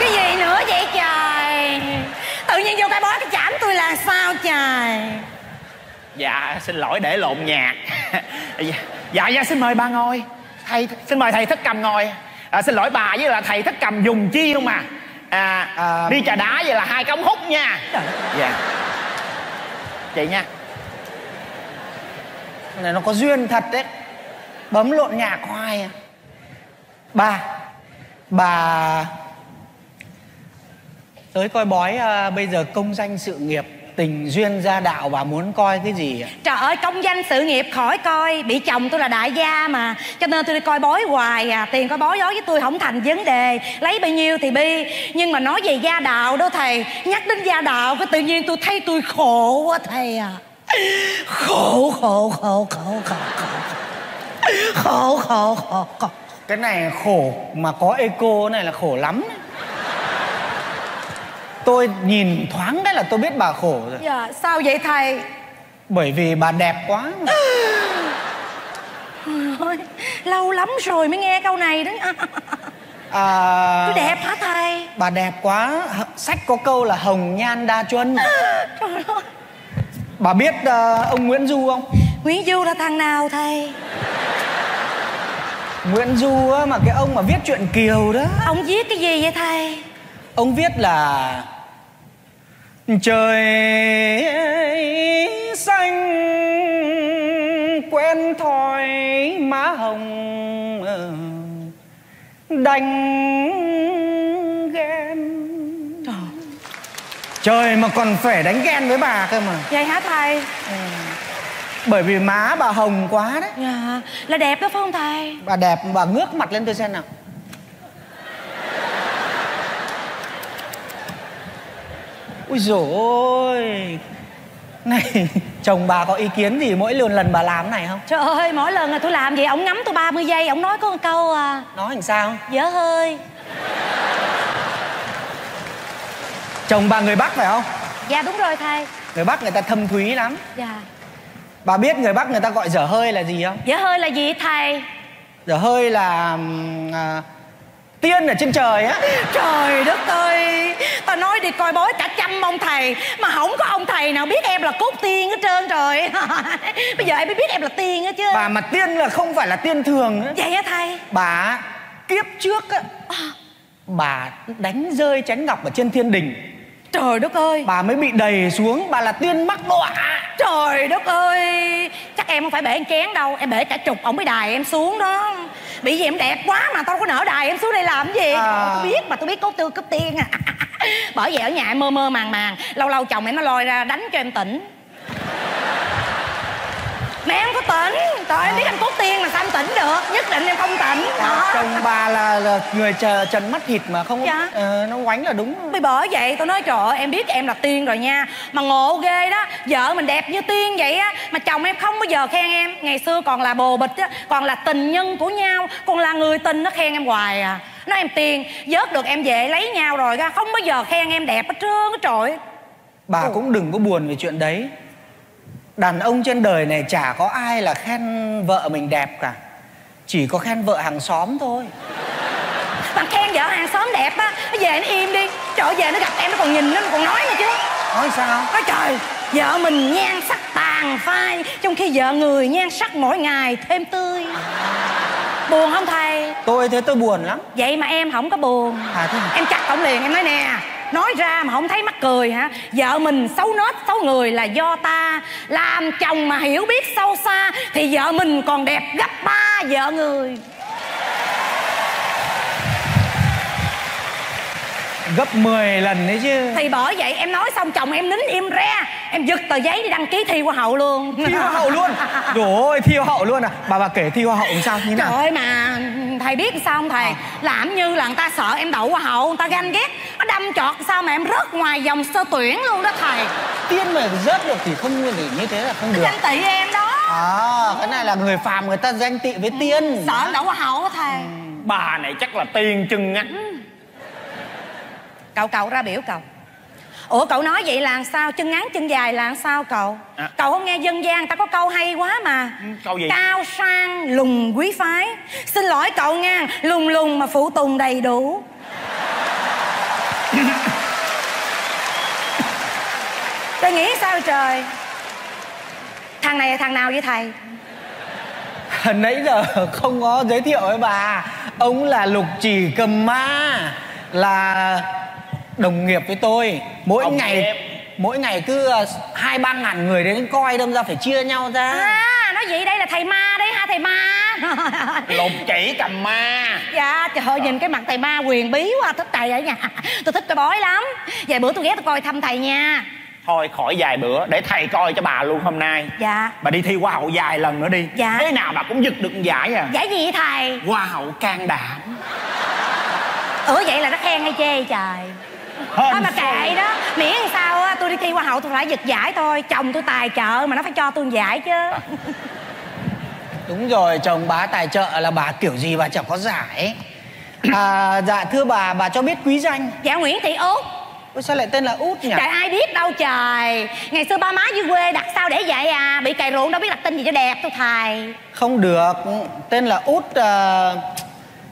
Cái gì nữa vậy trời? Tự nhiên vô cái bói cái chảm tôi là sao trời? Dạ xin lỗi để lộn nhạc. Dạ dạ xin mời bà ngồi. Thầy xin mời thầy Thất Cầm ngồi. À, xin lỗi bà với là thầy Thất Cầm dùng chi không à? À, à đi trà đá vậy là hai cái ống hút nha. Dạ. Chị nha. Cái này nó có duyên thật đấy. Bấm lộn nhạc hoài à. Bà Bà tới coi bói à, bây giờ công danh sự nghiệp tình duyên gia đạo bà muốn coi cái gì ạ? Trời ơi, công danh sự nghiệp khỏi coi, bị chồng tôi là đại gia mà, cho nên tôi đi coi bói hoài à. Tiền coi bói đối với tôi không thành vấn đề, lấy bao nhiêu thì bi. Nhưng mà nói về gia đạo đó thầy, nhắc đến gia đạo cái tự nhiên tôi thấy tôi khổ quá thầy à. Khổ khổ khổ khổ khổ khổ khổ khổ khổ. Cái này khổ mà có eco này là khổ lắm. Tôi nhìn thoáng cái là tôi biết bà khổ rồi. Dạ, sao vậy thầy? Bởi vì bà đẹp quá. Lâu lắm rồi mới nghe câu này đó. À, tôi đẹp hả thầy? Bà đẹp quá. Sách có câu là hồng nhan đa chân. Trời ơi. Bà biết uh, ông Nguyễn Du không? Nguyễn Du là thằng nào thầy? Nguyễn Du á, mà cái ông mà viết truyện Kiều đó. Ông viết cái gì vậy thầy? Ông viết là trời xanh quen thói má hồng đánh ghen. Trời, trời mà còn phải đánh ghen với bà cơ mà. Vậy hả thầy? Ừ. Bởi vì má bà hồng quá đấy. Dạ, là đẹp đó phải không thầy? Bà đẹp, bà ngước mặt lên tôi xem nào. Ui dồi ôi. Này, chồng bà có ý kiến gì mỗi lần lần bà làm này không? Trời ơi, mỗi lần là tôi làm vậy, ông ngắm tôi ba mươi giây, ông nói có một câu à. Nói làm sao? Dở hơi. Chồng bà người Bắc phải không? Dạ đúng rồi thầy. Người Bắc người ta thâm thúy lắm. Dạ. Bà biết người Bắc người ta gọi dở hơi là gì không? Dở hơi là gì thầy? Dở hơi là... À... tiên ở trên trời á. Trời đất ơi, ta nói đi coi bói cả trăm ông thầy mà không có ông thầy nào biết em là cốt tiên hết trơn trời. Bây giờ em mới biết em là tiên hết chứ. Bà mà tiên là không phải là tiên thường á. Vậy á thầy? Bà kiếp trước á, bà đánh rơi chánh ngọc ở trên thiên đình. Trời đất ơi. Bà mới bị đầy xuống, bà là tiên mắc đọa. Trời đất ơi. Chắc em không phải bể em kén đâu. Em bể cả chục, ổng mới đài em xuống đó. Bị gì em đẹp quá mà tao đâu có nỡ đài em xuống đây làm gì à. Tôi biết mà, tôi biết cốt tư cướp tiên à. Bởi vậy ở nhà em mơ mơ màng màng. Lâu lâu chồng em nó lôi ra đánh cho em tỉnh. Mẹ em có tỉnh. Trời ơi, em biết anh cốt tiên mà sao em tỉnh được. Nhất định em không tỉnh đó. Chồng bà là, là người trần mắt thịt mà không dạ. uh, Nó oánh là đúng. Bây bởi vậy tôi nói trời ơi em biết em là tiên rồi nha. Mà ngộ ghê đó. Vợ mình đẹp như tiên vậy á, mà chồng em không bao giờ khen em. Ngày xưa còn là bồ bịch á, còn là tình nhân của nhau, còn là người tình, nó khen em hoài à. Nói em tiên, vớt được em về lấy nhau rồi ra, không bao giờ khen em đẹp hết trơn á trời. Bà ừ. cũng đừng có buồn về chuyện đấy. Đàn ông trên đời này chả có ai là khen vợ mình đẹp cả. Chỉ có khen vợ hàng xóm thôi. Mà khen vợ hàng xóm đẹp á, nó về nó im đi. Trời ơi, về nó gặp em nó còn nhìn nó còn nói nữa chứ. Nói sao? Nói trời, vợ mình nhan sắc tàn phai, trong khi vợ người nhan sắc mỗi ngày thêm tươi à. Buồn không thầy? Tôi thấy tôi buồn lắm. Vậy mà em không có buồn à, thế... Em chặt cổng liền, em nói nè. Nói ra mà không thấy mắc cười hả? Vợ mình xấu nết xấu người là do ta. Làm chồng mà hiểu biết sâu xa thì vợ mình còn đẹp gấp ba vợ người. Gấp mười lần đấy chứ. Thì bởi vậy em nói xong chồng em nín im re. Em giật tờ giấy đi đăng ký thi hoa hậu luôn. Thi hoa hậu luôn? Trời ơi, thi hoa hậu luôn à? Bà bà kể thi hoa hậu làm sao như nào? Trời ơi mà thầy biết sao không thầy à. Làm như là người ta sợ em đậu hoa hậu, người ta ganh ghét, nó đâm chọt sao mà em rớt ngoài vòng sơ tuyển luôn đó thầy. Tiên mà rớt được thì không nguyên thì như thế là không được. Danh tị em đó. À, cái này là người phàm người ta danh tị với tiên. Sợ em đậu hoa hậu đó thầy. Bà này chắc là tiên chân ngắn. Cậu cậu ra biểu cậu. Ủa cậu nói vậy là sao? Chân ngắn chân dài là sao cậu? À. Cậu không nghe dân gian ta có câu hay quá mà. Câu gì? Cao sang lùng quý phái. Xin lỗi cậu nha, lùng lùng mà phụ tùng đầy đủ. Tôi nghĩ sao trời? Thằng này là thằng nào vậy thầy? Nãy giờ không có giới thiệu với bà. Ông là Lục Chỉ Cầm Ma. Là... đồng nghiệp với tôi. Mỗi ông ngày em. Mỗi ngày cứ hai ba ngàn người đến coi, đâm ra phải chia nhau ra. À, nói vậy đây là thầy ma đấy ha thầy ma. Lục Chỉ Cầm Ma. Dạ trời ơi, nhìn cái mặt thầy ma quyền bí quá. Thích thầy ở nhà. Tôi thích cái bói lắm. Vài bữa tôi ghé tôi coi thăm thầy nha. Thôi khỏi vài bữa, để thầy coi cho bà luôn hôm nay. Dạ. Bà đi thi hoa hậu vài lần nữa đi. Dạ. Thế nào bà cũng giật được giải à. Giải gì vậy thầy? Hoa hậu can đảm. Ủa vậy là nó khen hay chê trời? Thôi mà kệ đó, miễn sao á, tôi đi thi hoa hậu tôi phải giật giải thôi. Chồng tôi tài trợ mà nó phải cho tôi giải chứ à. Đúng rồi, chồng bà tài trợ là bà kiểu gì bà chẳng có giải à. Dạ thưa bà, bà cho biết quý danh. Dạ Nguyễn Thị Út. Ôi sao lại tên là Út nhỉ? Trời ai biết đâu trời. Ngày xưa ba má dưới quê đặt sao để vậy à. Bị cày ruộng đâu biết đặt tên gì cho đẹp tôi thầy. Không được. Tên là Út à,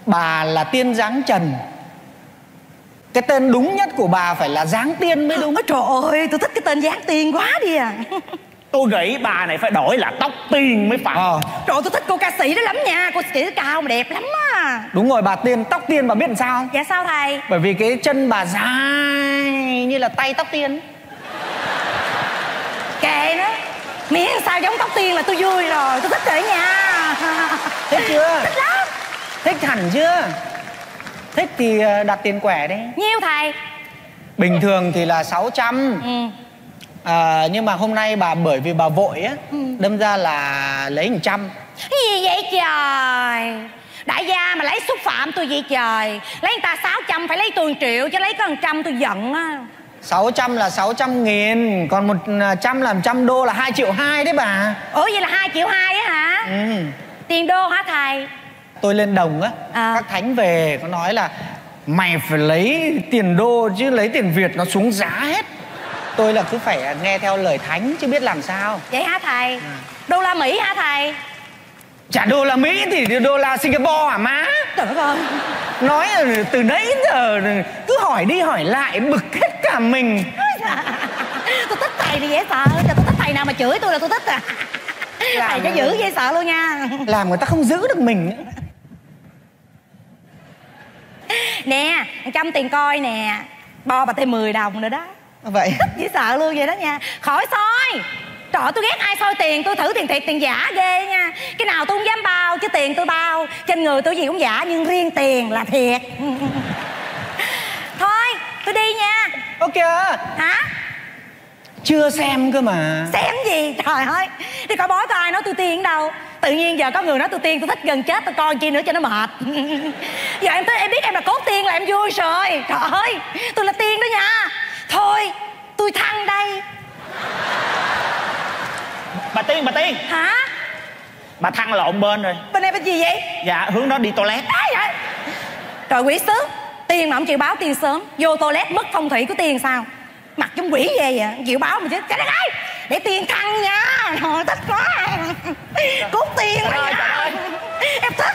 bà là Tiên Giáng Trần. Cái tên đúng nhất của bà phải là Giáng Tiên mới đúng. Ôi trời ơi tôi thích cái tên Giáng Tiên quá đi à. Tôi nghĩ bà này phải đổi là Tóc Tiên mới phải. Ờ. Trời ơi, tôi thích cô ca sĩ đó lắm nha. Cô sĩ cao mà đẹp lắm á. Đúng rồi bà Tiên, Tóc Tiên bà biết làm sao? Dạ sao thầy? Bởi vì cái chân bà dài như là tay Tóc Tiên. Kệ nó, miễn sao giống Tóc Tiên là tôi vui rồi. Tôi thích rồi nha. Thích chưa? Thích lắm. Thích hẳn chưa? Thích thì đặt tiền quẻ đi. Nhiêu thầy? Bình thường thì là sáu trăm. Ừ. À, nhưng mà hôm nay bà bởi vì bà vội á, ừ. đâm ra là lấy một trăm. Gì vậy trời? Đại gia mà lấy xúc phạm tôi vậy trời. Lấy người ta sáu trăm phải lấy tôi một triệu, chứ lấy có một trăm tôi giận á. Sáu trăm là sáu trăm nghìn, còn một trăm là một trăm đô là hai triệu hai đấy bà. Ủa vậy là hai triệu hai á hả? Ừ. Tiền đô hả thầy? Tôi lên đồng á, à. các thánh về có nói là mày phải lấy tiền đô chứ lấy tiền Việt nó xuống giá hết. Tôi là cứ phải nghe theo lời thánh chứ biết làm sao. Vậy hả thầy? À. Đô la Mỹ hả thầy? Chả đô la Mỹ thì đô la Singapore hả má? Trời ơi. Nói từ nãy giờ cứ hỏi đi hỏi lại bực hết cả mình. Tôi thích thầy thì dễ sợ. Tôi thích thầy nào mà chửi tôi là tôi thích à. Làm thầy cho dữ dễ sợ luôn nha. Làm người ta không giữ được mình nữa. Nè, một trăm tiền coi nè. Bo bà thêm mười đồng nữa đó. Vậy thích dễ sợ luôn vậy đó nha. Khỏi soi. Trời ơi, tôi ghét ai soi tiền. Tôi thử tiền thiệt tiền giả ghê nha. Cái nào tôi không dám bao, chứ tiền tôi bao. Trên người tôi gì cũng giả, nhưng riêng tiền là thiệt. Thôi tôi đi nha. Ok. Hả? Chưa xem cơ mà. Xem gì trời ơi. Đi coi bói coi ai nói tôi tiên đâu. Tự nhiên giờ có người nói tôi tiên, tôi thích gần chết. Tôi coi chi nữa cho nó mệt. Giờ em tới em biết em là cốt tiên là em vui rồi. Trời ơi tôi là tiên đó nha. Thôi, tôi thăng đây. Bà Tiên, bà Tiên. Hả? Bà thăng lộn bên rồi. Bên này bên gì vậy? Dạ, hướng đó đi toilet. Đấy vậy? Trời quỷ sứ. Tiên mà không chịu báo tiên sớm, vô toilet mất phong thủy của tiên sao? Mặt giống quỷ ghê vậy, không chịu báo mà chứ. Trời đất ơi, để tiên thăng nha. Trời thích quá. Cút tiên trời ơi, trời ơi. Em thích.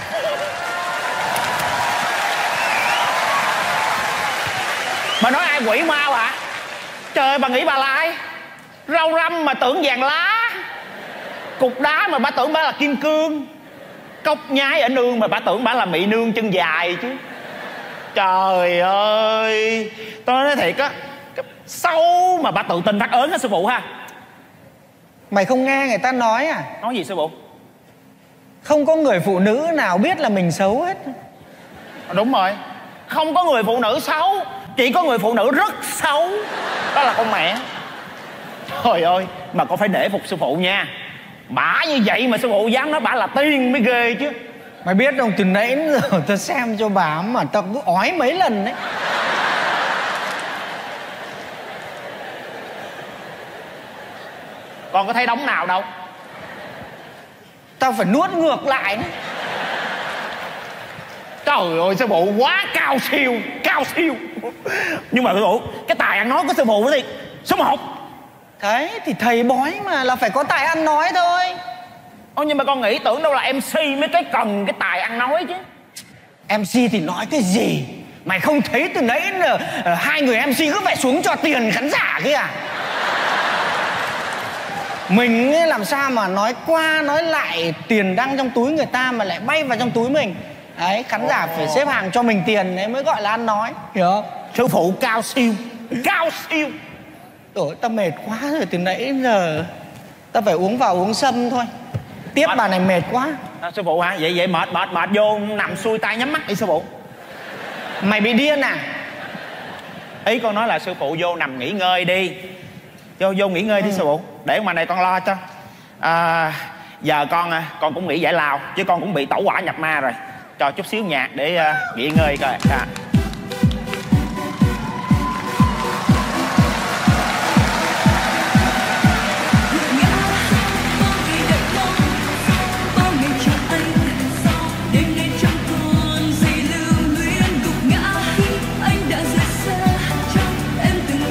Bà nói ai quỷ ma bà? Trời ơi, bà nghĩ bà là ai? Rau răm mà tưởng vàng lá. Cục đá mà bà tưởng bà là kim cương. Cốc nhái ở nương mà bà tưởng bà là mị nương chân dài chứ. Trời ơi. Tôi nói thiệt á, sâu mà bà tự tin phát ớn á sư phụ ha. Mày không nghe người ta nói à? Nói gì sư phụ? Không có người phụ nữ nào biết là mình xấu hết. Đúng rồi. Không có người phụ nữ xấu, chỉ có người phụ nữ rất xấu, đó là con mẹ. Trời ơi, mà con phải nể phục sư phụ nha. Bả như vậy mà sư phụ dám nói bả là tiên mới ghê chứ. Mày biết không, từ nãy đến giờ tao xem cho bà mà tao cứ ói mấy lần đấy. Con có thấy đóng nào đâu. Tao phải nuốt ngược lại nữa. Trời ơi sư phụ quá cao siêu. Cao siêu. Nhưng mà sư phụ, cái tài ăn nói của sư phụ thì số một. Thế thì thầy bói mà, là phải có tài ăn nói thôi. Ô, nhưng mà con nghĩ tưởng đâu là em xê mới cái cần cái tài ăn nói chứ. em xê thì nói cái gì? Mày không thấy từ nãy đến giờ hai người em xê cứ phải xuống cho tiền khán giả kia à? Mình làm sao mà nói qua nói lại, tiền đang trong túi người ta mà lại bay vào trong túi mình. Đấy, khán giả phải xếp hàng cho mình tiền đấy mới gọi là ăn nói, hiểu không? Sư phụ cao siêu. Cao siêu. Ủa, tao mệt quá rồi, từ nãy đến giờ tao phải uống vào uống sâm thôi. Tiếp mệt. Bà này mệt quá à, sư phụ hả? Vậy vậy mệt mệt mệt vô nằm xuôi tay nhắm mắt đi sư phụ. Mày bị điên à? Ý con nói là sư phụ vô nằm nghỉ ngơi đi. Vô vô nghỉ ngơi ừ. đi sư phụ. Để ngoài này con lo cho. à, Giờ con con cũng nghỉ giải lao, chứ con cũng bị tẩu hỏa nhập ma rồi. Cho chút xíu nhạc để uh, nghỉ ngơi coi à. Anh đã rời xa, em từng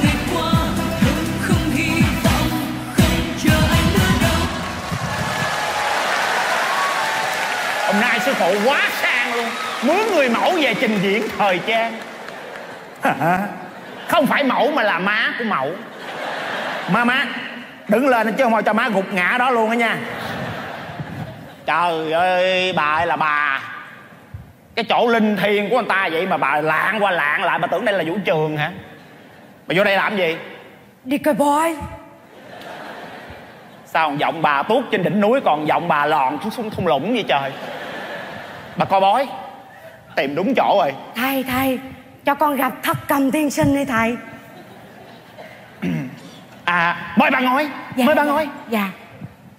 hộ quá sang luôn, mướn người mẫu về trình diễn thời trang. Không phải mẫu mà là má của mẫu. Má má đứng lên chứ không cho má gục ngã đó luôn đó nha. Trời ơi, bà ơi là bà, cái chỗ linh thiêng của người ta vậy mà bà lạng qua lạng lại, bà tưởng đây là vũ trường hả? Bà vô đây làm gì? Đi coi boy. Sao giọng bà tuốt trên đỉnh núi còn giọng bà lòn xuống thung lũng vậy trời? Bà coi bói, tìm đúng chỗ rồi. Thầy, thầy, cho con gặp Thất Cầm tiên sinh đi thầy. À, mời bà ngồi. Dạ, mời bà ngồi. Dạ.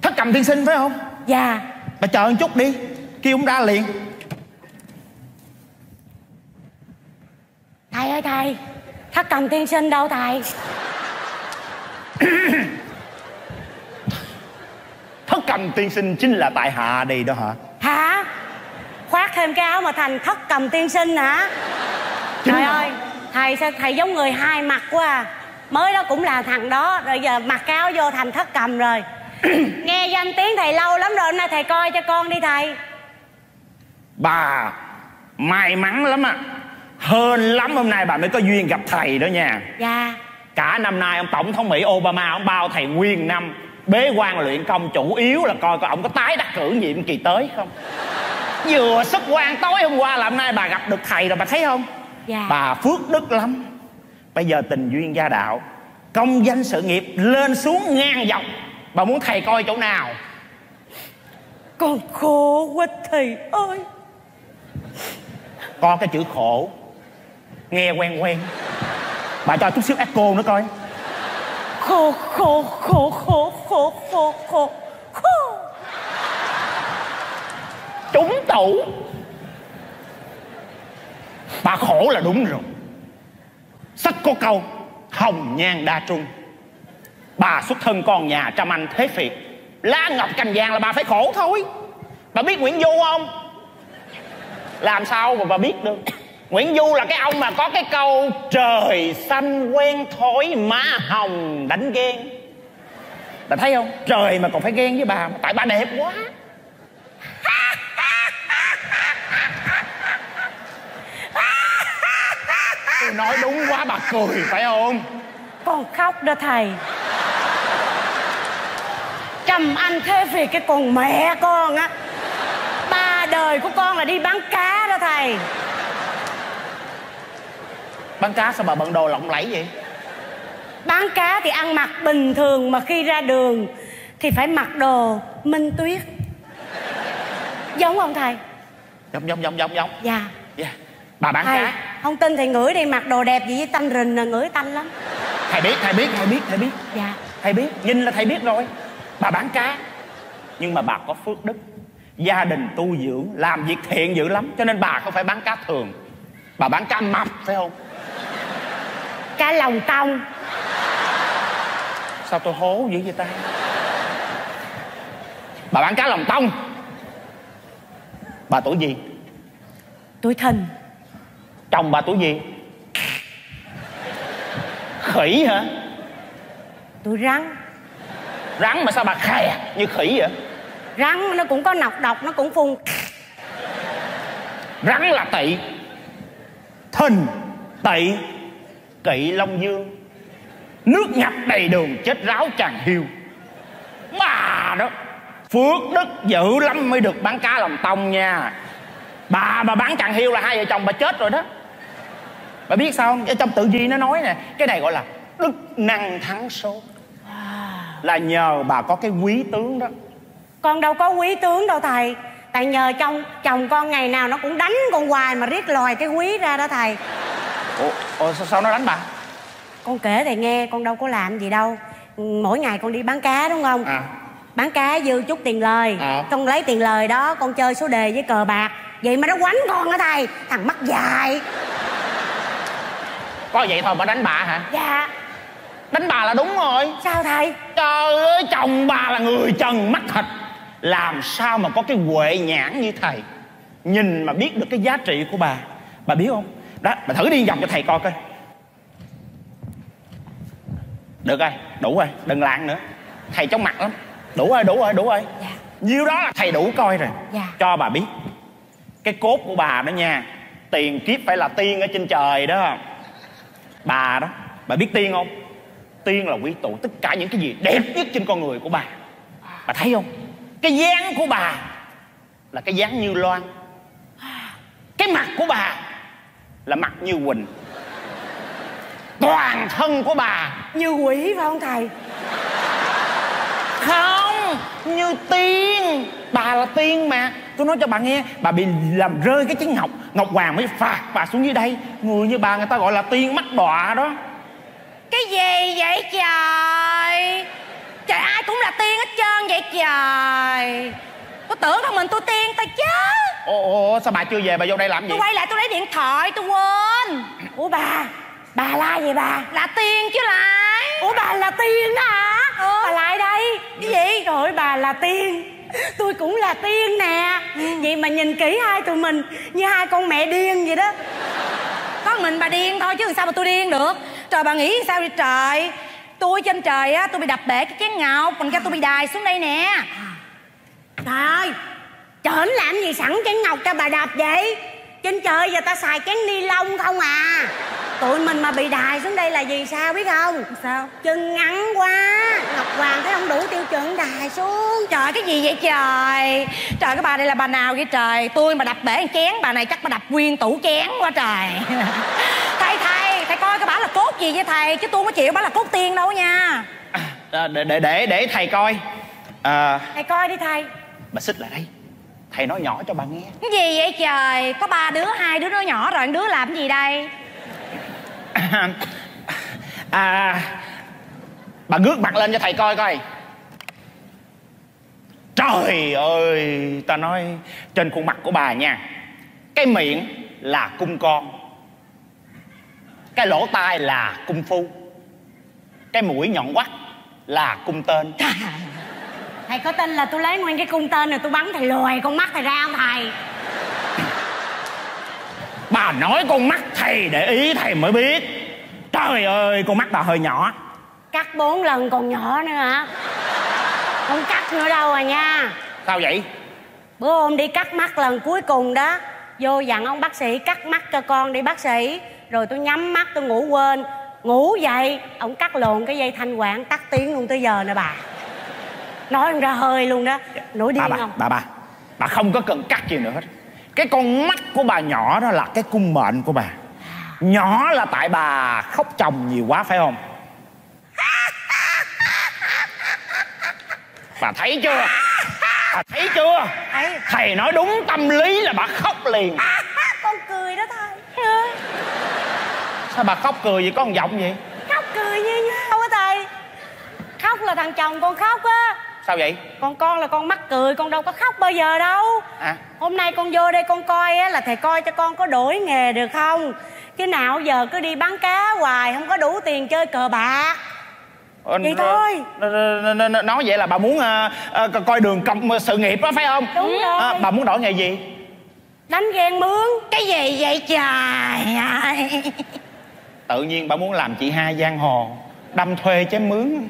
Thất Cầm tiên sinh phải không? Dạ. Bà chờ một chút đi, kêu ông ra liền. Thầy ơi thầy, Thất Cầm tiên sinh đâu thầy? Thất Cầm tiên sinh chính là tại hạ đi đó hả? Hả? Khoác thêm cái áo mà thành Thất Cầm tiên sinh hả? Chính trời ơi, thầy sao thầy giống người hai mặt quá à. Mới đó cũng là thằng đó, rồi giờ mặc cái áo vô thành Thất Cầm rồi. Nghe danh tiếng thầy lâu lắm rồi, hôm nay thầy coi cho con đi thầy. Bà may mắn lắm á, hên lắm hôm nay bà mới có duyên gặp thầy đó nha. Dạ. Cả năm nay ông Tổng thống Mỹ Obama ông bao thầy nguyên năm, bế quan luyện công chủ yếu là coi coi ông có tái đắc cử nhiệm kỳ tới không. Vừa xuất quan tối hôm qua là hôm nay bà gặp được thầy rồi, bà thấy không? Dạ. Bà phước đức lắm. Bây giờ tình duyên gia đạo, công danh sự nghiệp lên xuống ngang dọc, bà muốn thầy coi chỗ nào? Con khổ quá thầy ơi. Có cái chữ khổ nghe quen quen, bà cho chút xíu echo nữa coi. Khổ khổ khổ khổ khổ khổ khổ khổ. Trúng tủ. Bà khổ là đúng rồi. Sách có câu hồng nhan đa trung. Bà xuất thân con nhà Trâm Anh Thế Phiệt, lá ngọc cành vàng là bà phải khổ thôi. Bà biết Nguyễn Du không? Làm sao mà bà biết được? Nguyễn Du là cái ông mà có cái câu trời xanh quen thổi má hồng đánh ghen. Bà thấy không? Trời mà còn phải ghen với bà, tại bà đẹp quá. Tôi nói đúng quá bà cười phải không? Con khóc đó thầy. Trầm Anh Thế Vì cái con mẹ con á, ba đời của con là đi bán cá đó thầy. Bán cá sao bà bận đồ lộng lẫy vậy? Bán cá thì ăn mặc bình thường, mà khi ra đường thì phải mặc đồ Minh Tuyết. Giống không thầy? Giống giống giống giống giống. Dạ. Dạ. Bà bán thầy, cá không tin thầy ngửi đi, mặc đồ đẹp gì với tanh rình là ngửi tanh lắm. Thầy biết, thầy biết, thầy biết, thầy biết. Dạ. Thầy biết, nhìn là thầy biết rồi. Bà bán cá, nhưng mà bà có phước đức, gia đình tu dưỡng, làm việc thiện dữ lắm, cho nên bà không phải bán cá thường. Bà bán cá mập phải không? Cá lòng tông. Sao tôi hố dữ vậy ta? Bà bán cá lòng tông. Bà tuổi gì? Tuổi Thìn. Chồng bà tuổi gì? Khỉ hả? Tuổi Rắn. Rắn mà sao bà khè như khỉ vậy? Rắn nó cũng có nọc độc, nó cũng phun. Rắn là Tỵ. Thìn, Tỵ, Kỵ Long Dương. Nước ngập đầy đường, chết ráo chàng hiu. Bà đó phước đức dữ lắm mới được bán cá lòng tông nha. Bà mà bán chàng hiu là hai vợ chồng bà chết rồi đó. Bà biết sao không? Trong tự nhiên nó nói nè, cái này gọi là đức năng thắng số. Là nhờ bà có cái quý tướng đó. Con đâu có quý tướng đâu thầy. Tại nhờ trong chồng con ngày nào nó cũng đánh con hoài mà riết lòi cái quý ra đó thầy. Ủa, ủa sao, sao nó đánh bà? Con kể thầy nghe, con đâu có làm gì đâu. Mỗi ngày con đi bán cá đúng không? À. Bán cá dư chút tiền lời. À. Con lấy tiền lời đó, con chơi số đề với cờ bạc. Vậy mà nó quánh con hả thầy? Thằng mắt dài. Có vậy thôi mà đánh bà hả? Dạ. Đánh bà là đúng rồi. Sao thầy? Trời ơi, chồng bà là người trần mắt thịt, làm sao mà có cái huệ nhãn như thầy. Nhìn mà biết được cái giá trị của bà. Bà biết không? Đó, bà thử đi vòng cho thầy coi coi. Được rồi, đủ rồi, đừng lạng nữa. Thầy chóng mặt lắm. Đủ rồi, đủ rồi, đủ rồi. Dạ. Nhiêu đó là thầy đủ coi rồi. Dạ. Cho bà biết Cái cốt của bà đó nha, tiền kiếp phải là tiên ở trên trời đó. Bà đó, bà biết tiên không? Tiên là quy tụ tất cả những cái gì đẹp nhất trên con người của bà. Bà thấy không? Cái dáng của bà là cái dáng như Loan. Cái mặt của bà là mặt như Quỳnh. Toàn thân của bà như quỷ phải không thầy? Không, như tiên. Bà là tiên mà. Tôi nói cho bà nghe, bà bị làm rơi cái chén ngọc, Ngọc Hoàng mới phạt bà xuống dưới đây. Người như bà người ta gọi là tiên mắt đọa đó. Cái gì vậy trời? Trời ai cũng là tiên hết trơn vậy trời. Tôi tưởng không mình tôi tiên ta chứ. Ồ, ồ, sao bà chưa về, bà vô đây làm gì? Tôi quay lại tôi lấy điện thoại, tôi quên. Ủa bà, bà la vậy bà? Là tiên chứ lại. Ủa bà là tiên đó hả? Ừ. Bà lại đây. Cái gì? Trời ơi, bà là tiên, tôi cũng là tiên nè. Ừ. Vậy mà nhìn kỹ hai tụi mình như hai con mẹ điên vậy đó. Có mình bà điên thôi chứ làm sao mà tôi điên được. Trời, bà nghĩ sao vậy trời? Tôi trên trời á, tôi bị đập bể cái chén ngọc, còn cho tôi bị đài xuống đây nè. Trời ơi, trời làm gì sẵn chén ngọc cho bà đập vậy? Trên trời giờ ta xài chén ni lông không à. Tụi mình mà bị đài xuống đây là vì sao biết không? Sao? Chân ngắn quá, Ngọc Hoàng thấy không đủ tiêu chuẩn đài xuống. Trời, cái gì vậy trời? Trời, cái bà đây là bà nào vậy trời? Tôi mà đập bể chén bà này chắc bà đập nguyên tủ chén quá trời. Thầy thầy, thầy coi cái bà là cốt gì vậy thầy? Chứ tôi không có chịu bà là cốt tiên đâu nha. À, để, để, để, để thầy coi. À... Thầy coi đi thầy. Bà xích lại đây, thầy nói nhỏ cho bà nghe. Cái gì vậy trời? Có ba đứa, hai đứa nó nhỏ rồi, đứa làm cái gì đây? À, bà ngước mặt lên cho thầy coi coi. Trời ơi, ta nói trên khuôn mặt của bà nha, cái miệng là cung con, cái lỗ tai là cung phu, cái mũi nhọn quắt là cung tên. Thầy có tin là tôi lấy nguyên cái cung tên rồi tôi bắn thầy lòi con mắt thầy ra không thầy? Bà nói con mắt thầy để ý thầy mới biết. Trời ơi, con mắt bà hơi nhỏ. Cắt bốn lần còn nhỏ nữa hả? Không cắt nữa đâu à nha. Sao vậy? Bữa hôm đi cắt mắt lần cuối cùng đó, vô dặn ông bác sĩ cắt mắt cho con đi bác sĩ. Rồi tôi nhắm mắt tôi ngủ quên. Ngủ dậy, ông cắt lộn cái dây thanh quản, tắt tiếng luôn tới giờ nè bà. Nói ra hơi luôn đó. Nổi điên bà, bà, không? Bà, bà, bà không có cần cắt gì nữa hết. Cái con mắt của bà nhỏ đó là cái cung mệnh của bà. Nhỏ là tại bà khóc chồng nhiều quá phải không? Bà thấy chưa? Bà thấy chưa? Thầy nói đúng tâm lý là bà khóc liền. Con cười đó thầy. Sao bà khóc cười vậy? Có một giọng vậy? Khóc cười như nhau á thầy. Khóc là thằng chồng con khóc á. Sao vậy? Còn con là con mắc cười, con đâu có khóc bao giờ đâu. À? Hôm nay con vô đây con coi á, là thầy coi cho con có đổi nghề được không? Chứ nào giờ cứ đi bán cá hoài, không có đủ tiền chơi cờ bạc. Ờ, vậy thôi. Nói vậy là bà muốn uh, uh, coi đường cộng sự nghiệp đó phải không? Đúng rồi. À, bà muốn đổi nghề gì? Đánh ghen mướn. Cái gì vậy trời ơi? Tự nhiên bà muốn làm chị hai giang hồ, đâm thuê chém mướn.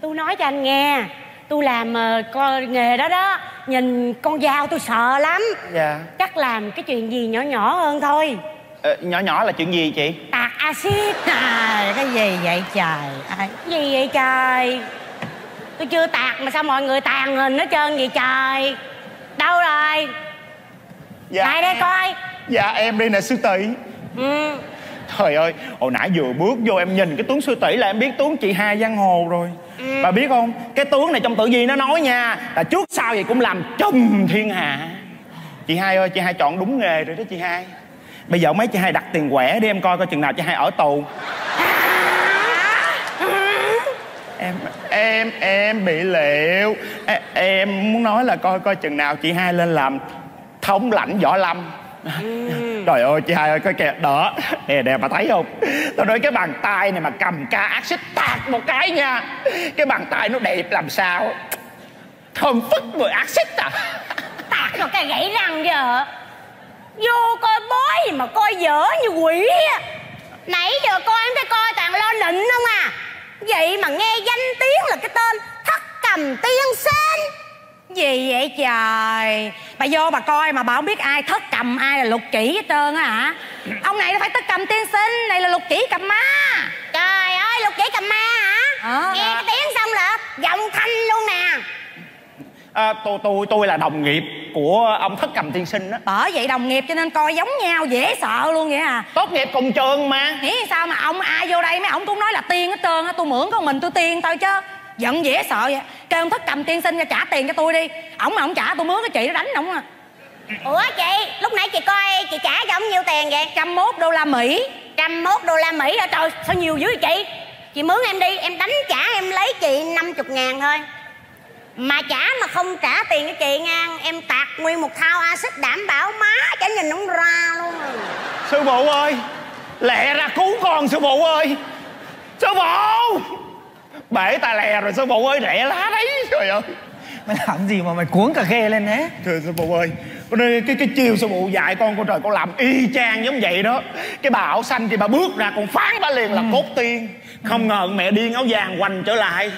Tôi nói cho anh nghe, tôi làm uh, coi nghề đó đó, nhìn con dao tôi sợ lắm. Dạ. Chắc làm cái chuyện gì nhỏ nhỏ hơn thôi. Ờ, nhỏ nhỏ là chuyện gì chị? Tạt axit. À, cái gì vậy trời? À, cái gì vậy trời? Tôi chưa tạt mà sao mọi người tàn hình hết trơn vậy trời? Đâu rồi? Dạ. Lại đây coi. Dạ em đây nè sư tỷ. Ừ. Trời ơi, hồi nãy vừa bước vô em nhìn cái tướng sư tỷ là em biết tướng chị hai giang hồ rồi. Ừ. Bà biết không, cái tướng này trong tử vi nó nói nha, là trước sau vậy cũng làm trùm thiên hạ. Chị hai ơi, chị hai chọn đúng nghề rồi đó chị hai. Bây giờ mấy chị hai đặt tiền quẻ đi em coi coi chừng nào chị hai ở tù. Em em em bị liệu. Em, em muốn nói là coi coi chừng nào chị hai lên làm thống lãnh võ lâm. Ừ. Trời ơi chị hai ơi, coi kìa đỡ nè nè, bà thấy không, tôi nói cái bàn tay này mà cầm ca axit tạt một cái nha, cái bàn tay nó đẹp làm sao thơm phức mùi axit à. Tạt một cái gãy răng giờ vô coi bói gì mà coi dở như quỷ á. Nãy giờ coi em thấy coi toàn lo lịnh không à, vậy mà nghe danh tiếng là cái tên Thất Cầm Tiên Sinh. Gì vậy trời? Bà vô bà coi mà bà không biết ai thất cầm ai là lục chỉ hết trơn á hả? Ông này nó phải thất cầm tiên sinh, này là lục chỉ cầm ma. Trời ơi, lục chỉ cầm ma hả? À, nghe à. Tiếng xong là giọng thanh luôn nè. À, tôi tôi tôi là đồng nghiệp của ông thất cầm tiên sinh đó. Bởi vậy đồng nghiệp cho nên coi giống nhau dễ sợ luôn vậy à. Tốt nghiệp cùng trường mà. Nghĩ sao mà ông ai vô đây mấy ông cũng nói là tiên hết trơn á. Tôi mượn con mình tôi tiên thôi chứ. Giận dễ sợ vậy. Kêu ông thất cầm tiên sinh ra trả tiền cho tôi đi. Ổng mà không trả tôi mướn cái chị nó đánh ổng à. Ủa chị, lúc nãy chị coi chị trả cho ổng nhiêu tiền vậy? Trăm mốt đô la Mỹ. Trăm mốt đô la Mỹ hả? Trời, sao nhiều dữ vậy chị? Chị mướn em đi, em đánh trả em lấy chị năm mươi ngàn thôi. Mà trả mà không trả tiền cho chị nha, em tạt nguyên một thao axit đảm bảo má chả nhìn ổng ra luôn. Sư phụ ơi, lẹ ra cứu con sư phụ ơi. Sư phụ bể tài lè rồi sư phụ ơi, rẻ lá đấy. Trời ơi, mày làm gì mà mày cuốn cà khê lên hả? Trời, sư phụ ơi, cái cái chiều sư phụ dạy con, con trời con làm y chang giống vậy đó. Cái bà áo xanh thì bà bước ra con phán bà liền là ừ. cốt tiên. Không ừ. ngờ mẹ điên áo vàng hoành trở lại.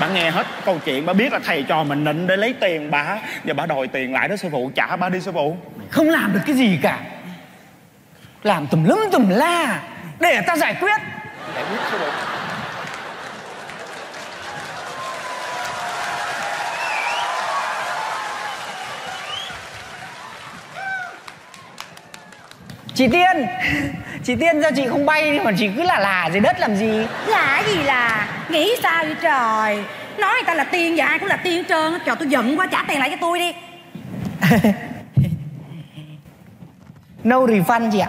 Bà nghe hết câu chuyện, bà biết là thầy trò mình nịnh để lấy tiền bà. Giờ bà đòi tiền lại đó sư phụ, trả bà đi sư phụ. Mày không làm được cái gì cả, làm tùm lum tùm la để ta giải quyết. Giải quyết sư phụ. Chị Tiên, chị Tiên ra chị không bay đi mà chị cứ là là dưới đất làm gì? Là gì là? Nghĩ sao vậy trời? Nói người ta là tiên và ai cũng là tiên hết trơn. Trời, tôi giận quá, trả tiền lại cho tôi đi. No refund chị ạ.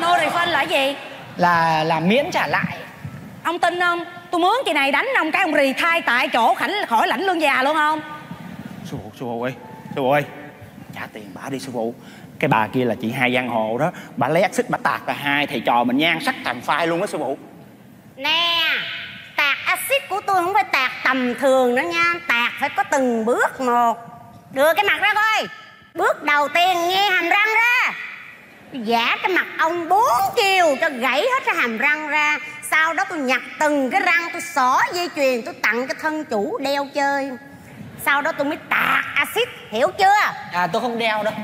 No refund là gì? Là là miễn trả lại. Ông tin không? Tôi mướn chị này đánh ông cái ông rì thai tại chỗ khỏi lãnh lương già luôn không? Sư phụ, sư phụ ơi, sư phụ ơi, trả tiền bả đi sư phụ. Cái bà kia là chị hai giang hồ đó, bà lấy axit bà tạt là hai thầy trò mình nhan sắc thành phai luôn đó sư phụ. Nè, tạt axit của tôi không phải tạt tầm thường nữa nha, tạt phải có từng bước một. Đưa cái mặt ra coi. Bước đầu tiên nghe hàm răng ra. Giả cái mặt ông bốn chiều cho gãy hết cái hàm răng ra. Sau đó tôi nhặt từng cái răng, tôi xỏ dây chuyền, tôi tặng cho thân chủ đeo chơi. Sau đó tôi mới tạt axit, hiểu chưa? À, tôi không đeo đâu.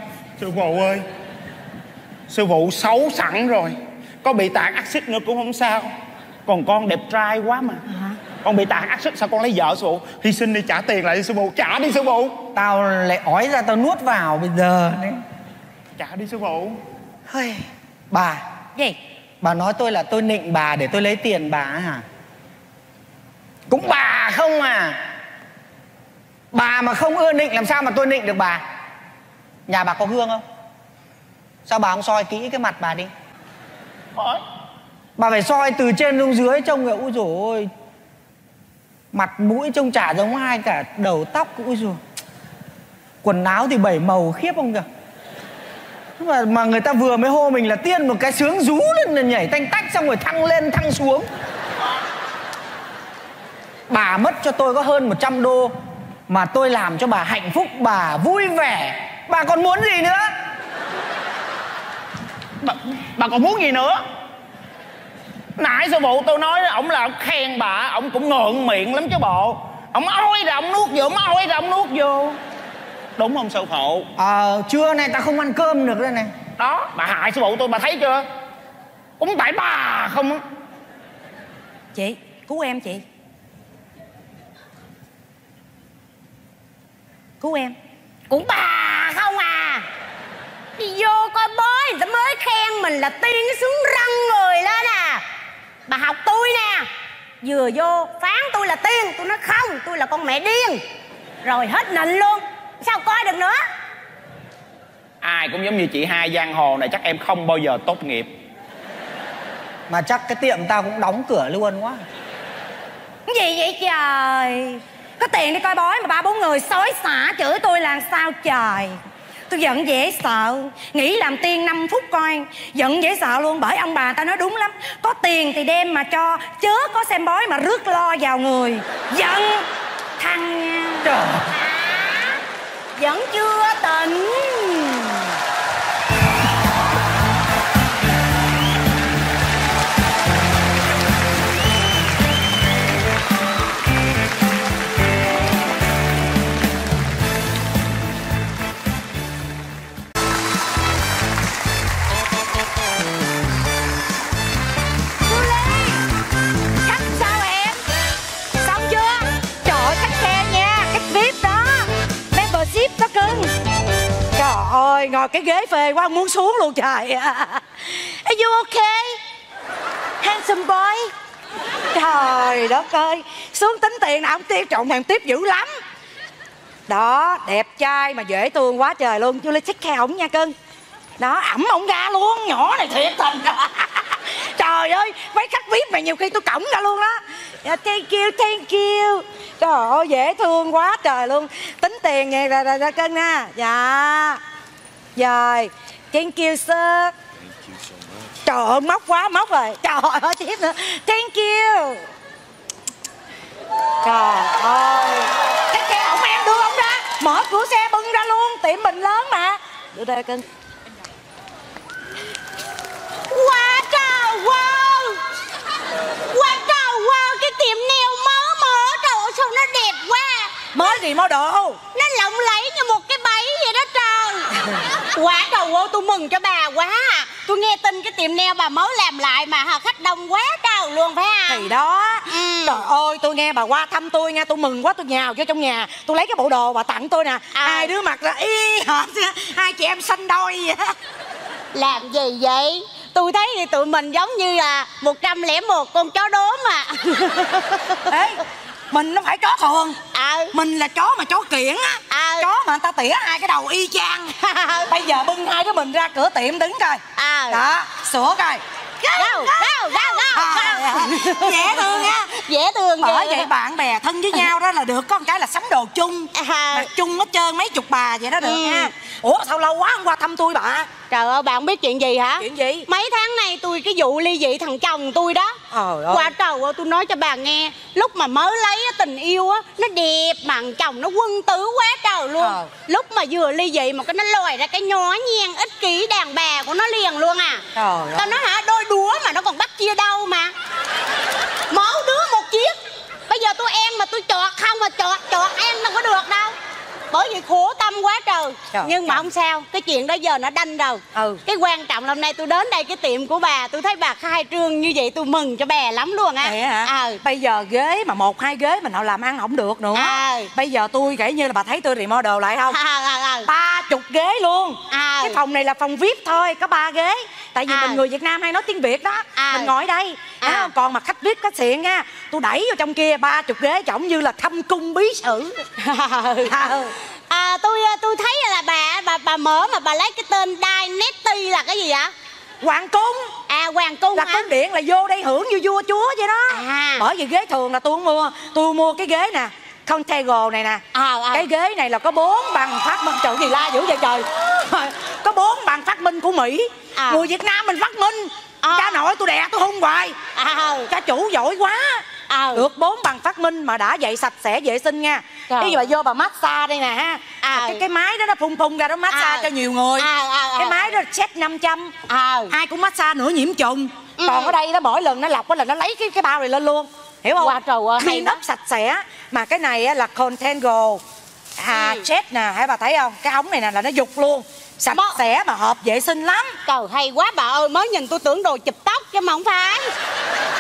Sư phụ ơi, sư phụ xấu sẵn rồi, có bị tạt axit nữa cũng không sao. Còn con đẹp trai quá mà. Hả? Con bị tạt axit sao con lấy vợ sư phụ? Hy sinh đi, trả tiền lại đi sư phụ, trả đi sư phụ. Tao lại ói ra tao nuốt vào bây giờ đấy. Trả đi sư phụ. Hơi. Bà. Gì? Bà nói tôi là tôi nịnh bà để tôi lấy tiền bà hả? Cũng bà không à. Bà mà không ưa nịnh làm sao mà tôi nịnh được bà. Nhà bà có gương không? Sao bà không soi kỹ cái mặt bà đi? Hỏi. Bà phải soi từ trên xuống dưới trông kìa. Úi dồi ôi, mặt mũi trông chả giống ai cả. Đầu tóc, úi dồi. Quần áo thì bảy màu khiếp không kìa. Mà, mà người ta vừa mới hô mình là tiên, một cái sướng rú lên là nhảy tanh tách, xong rồi thăng lên thăng xuống. Bà mất cho tôi có hơn một trăm đô mà tôi làm cho bà hạnh phúc, bà vui vẻ. Bà còn muốn gì nữa? Bà, bà còn muốn gì nữa? Nãy sư phụ tôi nói ổng là ổng khen bà, ổng cũng ngượng miệng lắm chứ bộ. Ổng ôi rồi ổng nuốt vô, ôi rồi ổng nuốt vô. Đúng không sư phụ? Ờ, à, trưa nay ta không ăn cơm được đây này. Đó, bà hại sư phụ tôi, bà thấy chưa? Cũng tại bà không á. Chị, cứu em chị. Cứu em. Cũng bà không à. Đi vô coi bói, người ta mới khen mình là tiên nó xuống răng người lên à. Bà học tôi nè. Vừa vô phán tôi là tiên, tôi nói không, tôi là con mẹ điên. Rồi hết nịnh luôn. Sao coi được nữa? Ai cũng giống như chị hai giang hồ này, chắc em không bao giờ tốt nghiệp. Mà chắc cái tiệm tao cũng đóng cửa luôn quá. Cái gì vậy trời? Có tiền đi coi bói mà ba bốn người xối xả chửi tôi làm sao trời. Tôi giận dễ sợ. Nghĩ làm tiên năm phút coi. Giận dễ sợ luôn. Bởi ông bà ta nói đúng lắm. Có tiền thì đem mà cho, chớ có xem bói mà rước lo vào người. Giận thằng trời. À, vẫn chưa tỉnh. ngồi cái ghế phê quá không muốn xuống luôn trời. Are you okay? Handsome boy. Trời đất ơi, xuống tính tiền nào không tiếp, trọng hàng tiếp dữ lắm. Đó, đẹp trai mà dễ thương quá trời luôn. Chú lấy thích khe ổng nha cưng. Đó, ẩm ổng ra luôn, nhỏ này thiệt tình. Trời ơi, mấy khách vip mà nhiều khi tôi cổng ra luôn đó. Thank you, thank you. Trời ơi, dễ thương quá trời luôn. Tính tiền nghe ra ra, ra cưng nha. Dạ. Rồi, thank you sir. Trời ơi, móc quá, móc rồi. Trời ơi, tiếp nữa. Thank you. Trời ơi, cái xe ổng em đưa ông ra, mở cửa xe bưng ra luôn, tiệm mình lớn mà. Đưa đây cưng. Quá trời wow, quá trời wow, cái tiệm nail mới mở đồ sao nó đẹp quá. Mới gì mới đồ, nó lộng lẫy như một cái bẫy vậy đó trời. Quá trời wow, tôi mừng cho bà quá. Tôi nghe tin cái tiệm nail bà mới làm lại mà khách đông quá trời luôn phải không? Thì đó. Ừ. Trời ơi, tôi nghe bà qua thăm tôi nha, tôi mừng quá, tôi nhào vô trong nhà, tôi lấy cái bộ đồ bà tặng tôi nè. À. Hai đứa mặc là y hệt, hai chị em xanh đôi vậy. Làm gì vậy? Tôi thấy tụi mình giống như là một trăm lẻ một con chó đốm à. Ê, mình nó phải chó thường. Ờ. Mình là chó mà chó kiển á. Ờ. Chó mà người ta tỉa hai cái đầu y chang. Bây giờ bưng hai đứa mình ra cửa tiệm đứng coi. Ờ. Đó, sửa coi. Đâu, đâu, đâu, đâu. Dễ thương nha. Dễ thương. Bởi vậy bạn bè thân với nhau đó là được, có một cái là sắm đồ chung. Mặc chung hết trơn mấy chục bà vậy đó được nha. Ủa sao lâu quá không qua thăm tôi bà? Trời ơi, bà không biết chuyện gì hả? Chuyện gì? Mấy tháng nay tôi cái vụ ly dị thằng chồng tôi đó. Ờ, qua trời ơi, tôi nói cho bà nghe, lúc mà mới lấy tình yêu á, nó đẹp mà thằng chồng nó quân tử quá trời luôn. Ờ. Lúc mà vừa ly dị mà cái nó lòi ra cái nhó nhen ích kỷ đàn bà của nó liền luôn à. Trời ơi. Tao nói hả, đôi đũa mà nó còn bắt chia đâu mà. Mỗi đứa một chiếc. Bây giờ tôi ăn mà tôi chọt không mà chọt chọt ăn đâu có được đâu. Bởi vì khổ tâm quá trời. Trời. Nhưng mà không sao, cái chuyện đó giờ nó đanh rồi. Ừ. Cái quan trọng là hôm nay tôi đến đây cái tiệm của bà, tôi thấy bà khai trương như vậy tôi mừng cho bà lắm luôn á. Vậy hả? À. Bây giờ ghế mà một hai ghế mình nào làm ăn không được nữa. À. Bây giờ tôi kể như là bà thấy tôi remodel lại không? À, à, à. Ba chục ghế luôn. À. Cái phòng này là phòng vê i pê thôi, có ba ghế. Tại vì à. Mình người Việt Nam hay nói tiếng Việt đó. À. Mình ngồi ở đây. À. Còn mà khách vê i pê khách xịn nha, tôi đẩy vô trong kia ba chục ghế trỏng như là thâm cung bí sử. À. À, tôi tôi thấy là bà bà bà mở mà bà lấy cái tên Đai Netty là cái gì vậy? Hoàng cung. À, hoàng cung là cung điện, là vô đây hưởng như vua chúa vậy đó. À. Bởi vì ghế thường là tôi không mua, tôi mua cái ghế nè Contago này nè. À, à. Cái ghế này là có bốn bằng phát minh, trời gì la dữ vậy trời. Có bốn bằng phát minh của Mỹ. À. Người Việt Nam mình phát minh. À. Cha nội tôi đè tôi hung hoài. À. Cha chủ giỏi quá. À. Được bốn bằng phát minh mà đã vậy sạch sẽ vệ sinh nha. Bây giờ bà vô bà massage đây nè ha. À. Cái, cái máy đó nó phun phun ra đó massage à. Cho nhiều người. À. À. À. Cái máy đó set năm trăm. À. Ai cũng massage nửa nhiễm trùng. Ừ. Còn ở đây nó mỗi lần nó lọc là nó lấy cái cái bao này lên luôn. Hiểu không? Qua trời ơi, hay lắm, sạch sẽ. Mà cái này là Contango. À, ừ. Chết nè, hả bà thấy không? Cái ống này nè là nó dục luôn. Sạch Mó... sẽ mà hợp vệ sinh lắm. Trời hay quá bà ơi, mới nhìn tôi tưởng đồ chụp tóc chứ mà không phải.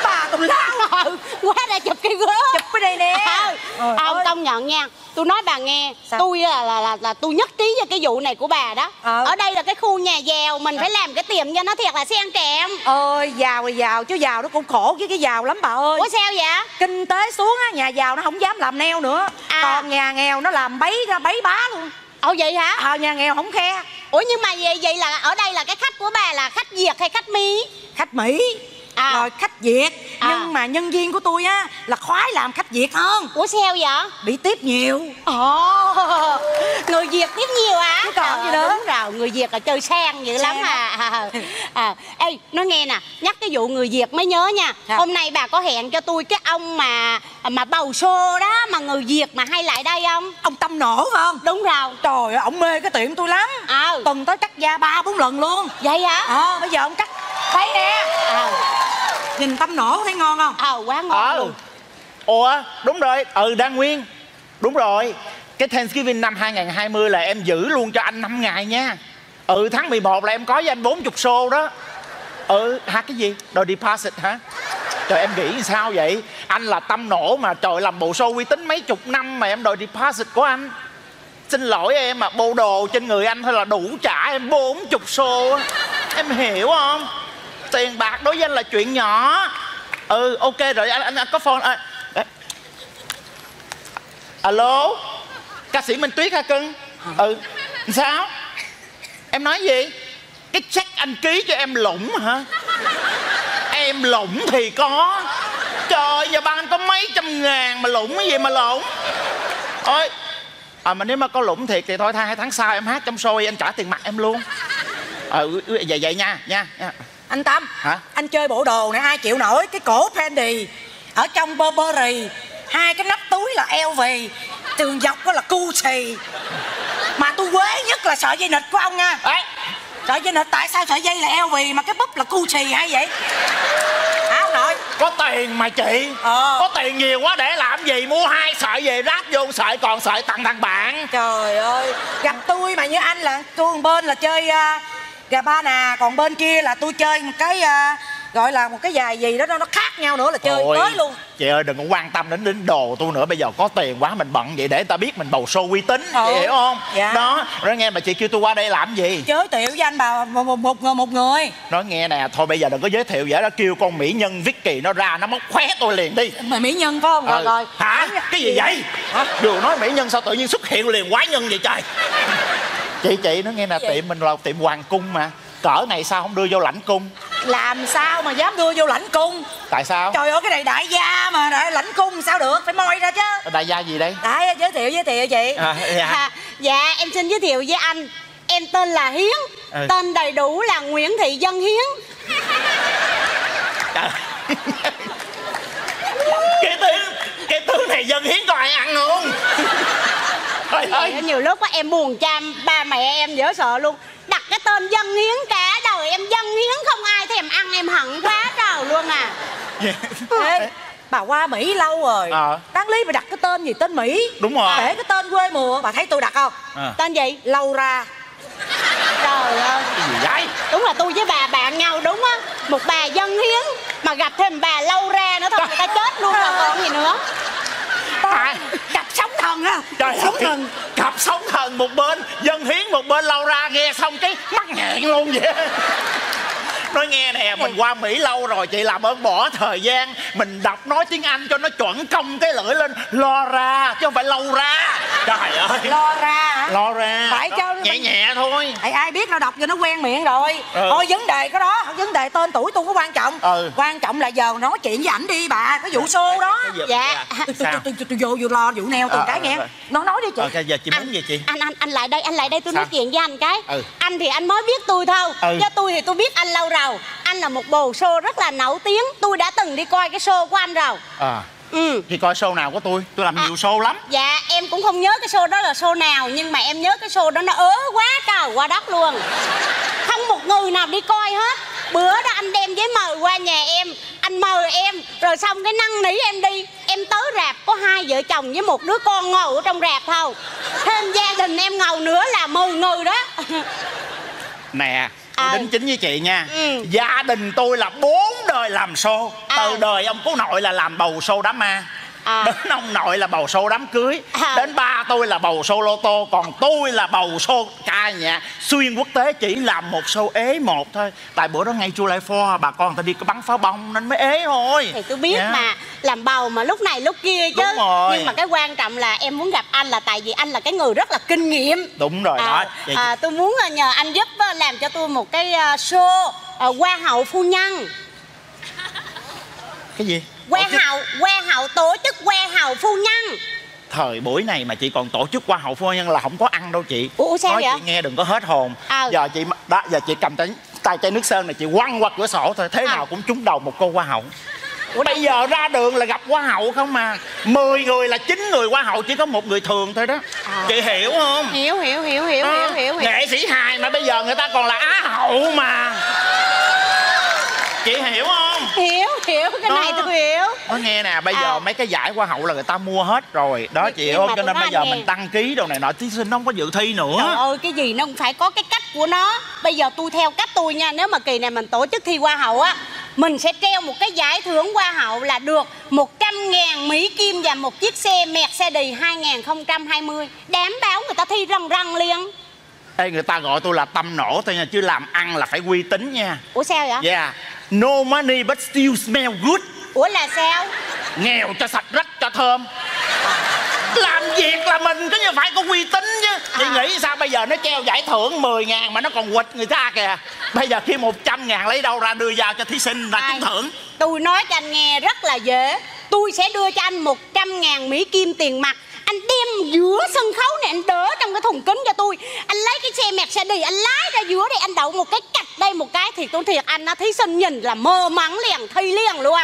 Bà tùm lắm rồi. Quá ra chụp cái gớm. Chụp cái đây nè. À, ừ, ông công nhận nha. Tôi nói bà nghe. Sao? Tôi là, là, là, là tôi nhất trí với cái vụ này của bà đó. Ờ. Ở đây là cái khu nhà giàu, mình phải làm cái tiệm cho nó thiệt là sang trọng. Ôi giàu rồi giàu, chứ giàu nó cũng khổ với cái giàu lắm bà ơi. Ủa sao vậy? Kinh tế xuống á, nhà giàu nó không dám làm nail nữa. À. Còn nhà nghèo nó làm bấy ra bấy bá luôn. Ồ vậy hả? Ờ, nhà nghèo không khe. Ủa nhưng mà vậy, vậy là ở đây là cái khách của bà là khách Việt hay khách Mỹ? Khách Mỹ. À. Rồi khách Việt. À. Nhưng mà nhân viên của tôi á là khoái làm khách Việt hơn. Ủa sao vậy? Bị tiếp nhiều. Ồ, người Việt tiếp nhiều hả? Chứ còn ờ, gì nữa. Đúng rồi, người Việt là chơi sang dữ lắm à. À. À. Ê, nói nghe nè, nhắc cái vụ người Việt mới nhớ nha. À. Hôm nay bà có hẹn cho tôi cái ông mà mà bầu xô đó, mà người Việt mà hay lại đây không? Ông Tâm Nổ phải không? Đúng rồi. Trời ơi, ông mê cái tiệm tôi lắm. À. Tuần tới cắt da ba bốn lần luôn. Vậy hả? Ờ, à, bây giờ ông cắt thấy nè. À. Nhìn Tâm Nổ thấy ngon không? Ờ, à, quá ngon à. Luôn. Ủa, đúng rồi, ừ, Đan Nguyên. Đúng rồi, cái Thanksgiving năm hai không hai không là em giữ luôn cho anh năm ngày nha. Ừ, tháng mười một là em có với anh bốn mươi xô đó. Ừ, hả cái gì? Đồ deposit hả? Trời em nghĩ sao vậy? Anh là Tâm Nổ mà trời, làm bộ show uy tín mấy chục năm mà em đòi deposit của anh. xin lỗi em mà bộ đồ trên người anh thôi là đủ trả em bốn mươi xu. Em hiểu không? Tiền bạc đối với anh là chuyện nhỏ. Ừ, ok rồi, anh, anh, anh có phone à. Alo, ca sĩ Minh Tuyết hả cưng? Ừ, sao? Em nói gì? Cái check anh ký cho em lủng hả? Em lủng thì có. Trời, giờ bạn anh có mấy trăm ngàn mà lủng cái gì mà lủng. Ôi, à mà nếu mà có lủng thiệt thì thôi tha hai tháng sau em hát trong show anh trả tiền mặt em luôn. Ừ, vậy vậy nha, nha. Anh Tâm, hả? Anh chơi bộ đồ này ai chịu nổi, cái cổ Fendi, ở trong Burberry, hai cái nắp túi là lờ vê, tường dọc đó là Gucci. Mà tôi quế nhất là sợi dây nịt của ông nha. Ê, sợi dây nịt tại sao sợi dây là lờ vê mà cái búp là Gucci hay vậy? Hả ông nội? Có tiền mà chị, ờ. có tiền nhiều quá để làm gì, mua hai sợi về ráp vô sợi còn sợi tặng thằng bạn. Trời ơi, gặp tôi mà như anh là tôi bên là chơi uh, gà ba nà, còn bên kia là tôi chơi một cái uh, gọi là một cái giày gì đó nó khác nhau nữa là chơi Ôi, tới luôn. Chị ơi đừng có quan tâm đến đến đồ tôi nữa, bây giờ có tiền quá mình bận vậy để người ta biết mình bầu show uy tín, ừ. chị hiểu không? Dạ. Đó, nói nghe mà chị kêu tôi qua đây làm gì? Giới thiệu với anh bà một, một, một, một người. Nói nghe nè, thôi bây giờ đừng có giới thiệu vậy đó, kêu con mỹ nhân Vicky nó ra nó móc khóe tôi liền đi. Mà mỹ nhân phải không? Rồi ừ. rồi. Hả? Cái gì vậy? Hả? Đừng nói mỹ nhân sao tự nhiên xuất hiện liền quái nhân vậy trời. Chị chị nó nghe nè, tiệm mình là tiệm hoàng cung mà. Cỡ này sao không đưa vô lãnh cung? Làm sao mà dám đưa vô lãnh cung? Tại sao? Trời ơi cái này đại gia mà, đại lãnh cung sao được, phải moi ra chứ. Đại gia gì đây? Đấy, giới thiệu giới thiệu chị. À, dạ. À, dạ em xin giới thiệu với anh, em tên là Hiến, ừ. tên đầy đủ là Nguyễn Thị Dân Hiến. Trời. Cái tướng, cái tướng này Dân Hiến có ai ăn không? Thôi, thôi. Nhiều lúc á em buồn cha ba mẹ em dễ sợ luôn. Đặt cái tên Dân Hiến cả đời em Dân Hiến không ai thèm ăn, em hận quá trời luôn à. Yeah. Ê, bà qua Mỹ lâu rồi, à. đáng lý bà đặt cái tên gì tên Mỹ. Đúng rồi. Để cái tên quê mùa, bà thấy tôi đặt không? À. Tên gì? Laura. Trời ơi. Cái gì vậy? Đúng là tôi với bà bạn nhau đúng á. Một bà Dân Hiến mà gặp thêm bà Laura nữa thôi người ta chết luôn rồi còn gì nữa. À. Cặp sóng thần á, cặp sóng thần, cặp sóng thần một bên Dân Hiến một bên Laura, nghe xong cái mắc nghẹn luôn vậy. Nói nghe nè, mình qua Mỹ lâu rồi, chị làm ơn bỏ thời gian mình đọc nói tiếng Anh cho nó chuẩn công cái lưỡi lên Laura chứ không phải Laura. Trời ơi. Laura. Laura. Phải cho nhẹ nhẹ thôi. Ai ai biết nó đọc cho nó quen miệng rồi. Ừ. Thôi vấn đề cái đó, vấn đề tên tuổi tôi có quan trọng. Ừ. Quan trọng là giờ nói chuyện với ảnh đi bà, cái vụ show đó. Dạ. Tôi vô vô lo vụ neo từng cái nghe. Nó nói đi chị. Ok giờ chị muốn gì chị? Anh anh anh lại đây, anh lại đây tôi nói chuyện với anh cái. Anh thì anh mới biết tôi thôi. Chứ tôi thì tôi biết anh lâu rồi. Anh là một bồ show rất là nổi tiếng. Tôi đã từng đi coi cái show của anh rồi. À ừ. Thì coi show nào của tôi? Tôi làm à, nhiều show lắm. Dạ em cũng không nhớ cái show đó là show nào. Nhưng mà em nhớ cái show đó nó ớ quá trời qua đất luôn. Không một người nào đi coi hết. Bữa đó anh đem giấy mời qua nhà em. Anh mời em. Rồi xong cái năn nỉ em đi. Em tới rạp có hai vợ chồng với một đứa con ngồi ở trong rạp thôi. Thêm gia đình em ngồi nữa là mười người đó. Nè tôi à. đính chính với chị nha, ừ. gia đình tôi là bốn đời làm show, à. từ đời ông cố nội là làm bầu show đám ma, à. đến ông nội là bầu show đám cưới, à. đến ba tôi là bầu show lô tô, còn tôi là bầu show ca nhạc xuyên quốc tế, chỉ làm một show ế một thôi. Tại bữa đó ngay July four bà con người ta đi bắn pháo bông nên mới ế thôi. Thì tôi biết yeah. mà, làm bầu mà lúc này lúc kia chứ. Đúng rồi. Nhưng mà cái quan trọng là em muốn gặp anh là tại vì anh là cái người rất là kinh nghiệm. Đúng rồi à, đó. Vậy à, tôi muốn nhờ anh giúp làm cho tôi một cái show uh, hoa hậu phu nhân. Cái gì? Hoa hậu, hoa hậu tổ chức hoa hậu phu nhân. Thời buổi này mà chị còn tổ chức hoa hậu phu nhân là không có ăn đâu chị. Ủa sao nói vậy? Chị nghe đừng có hết hồn. À. Giờ chị đó, giờ chị cầm tay tay chai nước sơn này chị quăng qua cửa sổ thôi, thế à. nào cũng trúng đầu một cô hoa hậu. Ủa bây giờ ra đường là gặp hoa hậu không mà. Mười người là chín người hoa hậu, chỉ có một người thường thôi đó. À. Chị hiểu không? Hiểu hiểu hiểu hiểu à, hiểu hiểu. Nghệ sĩ hài mà bây giờ người ta còn là á hậu mà. Chị hiểu không? Hiểu, hiểu, cái đó. Này tôi hiểu. Nói nghe nè, bây à. giờ mấy cái giải hoa hậu là người ta mua hết rồi. Đó chị hiểu không? Cho nên bây giờ nghe. mình đăng ký đồ này nọ, thí sinh nó không có dự thi nữa. Trời ơi, cái gì nó cũng phải có cái cách của nó. Bây giờ tôi theo cách tôi nha, nếu mà kỳ này mình tổ chức thi hoa hậu á mình sẽ treo một cái giải thưởng hoa hậu là được một trăm ngàn Mỹ Kim và một chiếc xe Mercedes hai không hai không. Đảm bảo người ta thi rần rần liền. Ê, người ta gọi tôi là tâm nổ thôi nha, chứ làm ăn là phải uy tín nha. Ủa sao vậy? Yeah. No money but still smell good. Ủa là sao? Nghèo cho sạch, rách cho thơm. Làm việc là mình chứ phải có uy tín chứ. Chị à. Nghĩ sao bây giờ nó treo giải thưởng mười ngàn mà nó còn quịch người ta kìa. Bây giờ khi một trăm ngàn lấy đâu ra đưa giao cho thí sinh là trúng thưởng? Tôi nói cho anh nghe rất là dễ. Tôi sẽ đưa cho anh một trăm ngàn Mỹ Kim tiền mặt. Anh đem giữa sân khấu này, anh đỡ trong cái thùng kính cho tôi. Anh lấy cái xe Mercedes, anh lái ra giữa đây, anh đậu một cái cạch đây một cái. Thì tôi thiệt anh á, thí sinh nhìn là mơ mắng liền, thi liền luôn.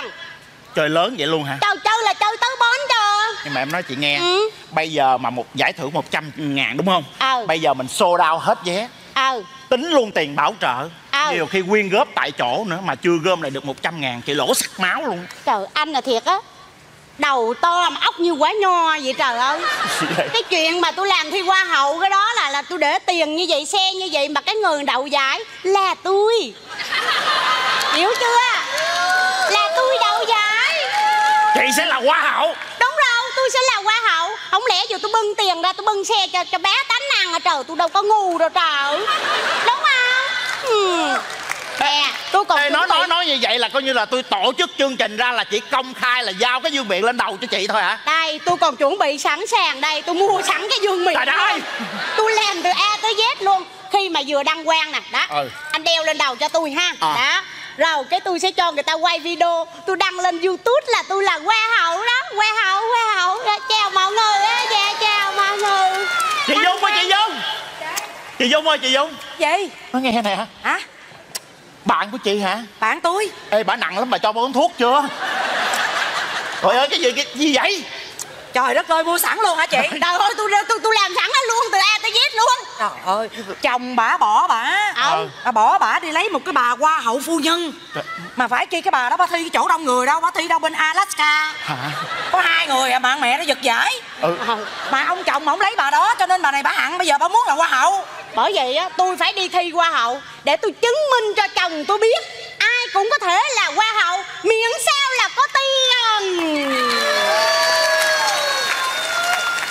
Trời lớn vậy luôn hả? Trời chơi là chơi tới bến trời. Nhưng mà em nói chị nghe, ừ. Bây giờ mà một giải thưởng một trăm ngàn đúng không? Ừ. Bây giờ mình sold out hết vé. Ừ. Tính luôn tiền bảo trợ. Ừ. Nhiều khi quyên góp tại chỗ nữa mà chưa gom lại được một trăm ngàn, chị lỗ sắc máu luôn. Trời, anh là thiệt á, đầu to mà ốc như quả nho vậy trời ơi. Cái chuyện mà tôi làm thi hoa hậu cái đó là là tôi để tiền như vậy, xe như vậy mà cái người đậu giải là tôi. Hiểu chưa? Là tôi đậu giải. Chị sẽ là hoa hậu. Đúng rồi, tôi sẽ là hoa hậu. Không lẽ giờ tôi bưng tiền ra tôi bưng xe cho cho bé tánh ăn à trời, tôi đâu có ngu đâu trời. Đúng không? Ừ. Nè, tôi còn Ê, nói nói nói như vậy là coi như là tôi tổ chức chương trình ra là chỉ công khai là giao cái dương miệng lên đầu cho chị thôi hả? Đây, tôi còn chuẩn bị sẵn sàng đây, tôi mua sẵn cái dương miệng. Trời ơi. Tôi làm từ A tới Z luôn. Khi mà vừa đăng quang nè, đó. Ừ. Anh đeo lên đầu cho tôi ha. À. Đó. Rồi cái tôi sẽ cho người ta quay video, tôi đăng lên YouTube là tôi là hoa hậu đó, hoa hậu, hoa hậu. Chào mọi người á, dạ chào mọi người. Chị Đăng Dung ơi, chị Dung. Chị Dung ơi, chị Dung. Gì? Nói nghe nè. Hả? Bạn của chị hả? Bạn tôi. Ê, bà nặng lắm, bà cho bà uống thuốc chưa? Trời ơi, cái gì cái gì vậy? Trời đất ơi, mua sẵn luôn hả chị? Trời ơi, tôi tôi tôi làm sẵn luôn từ A tới Z luôn. Trời ơi, chồng bà bỏ bà. Ừ. Bà bỏ bà đi lấy một cái bà hoa hậu phu nhân. Trời. Mà phải chi cái bà đó, bà thi cái chỗ đông người đâu, bà thi đâu bên Alaska. Hả? Có hai người à, mà mẹ nó giật giải. Ừ. Mà ông chồng mà ông lấy bà đó cho nên bà này bà hận, bây giờ bà muốn là hoa hậu. Bởi vậy á, tôi phải đi thi hoa hậu để tôi chứng minh cho chồng tôi biết ai cũng có thể là hoa hậu miễn sao là có tiền.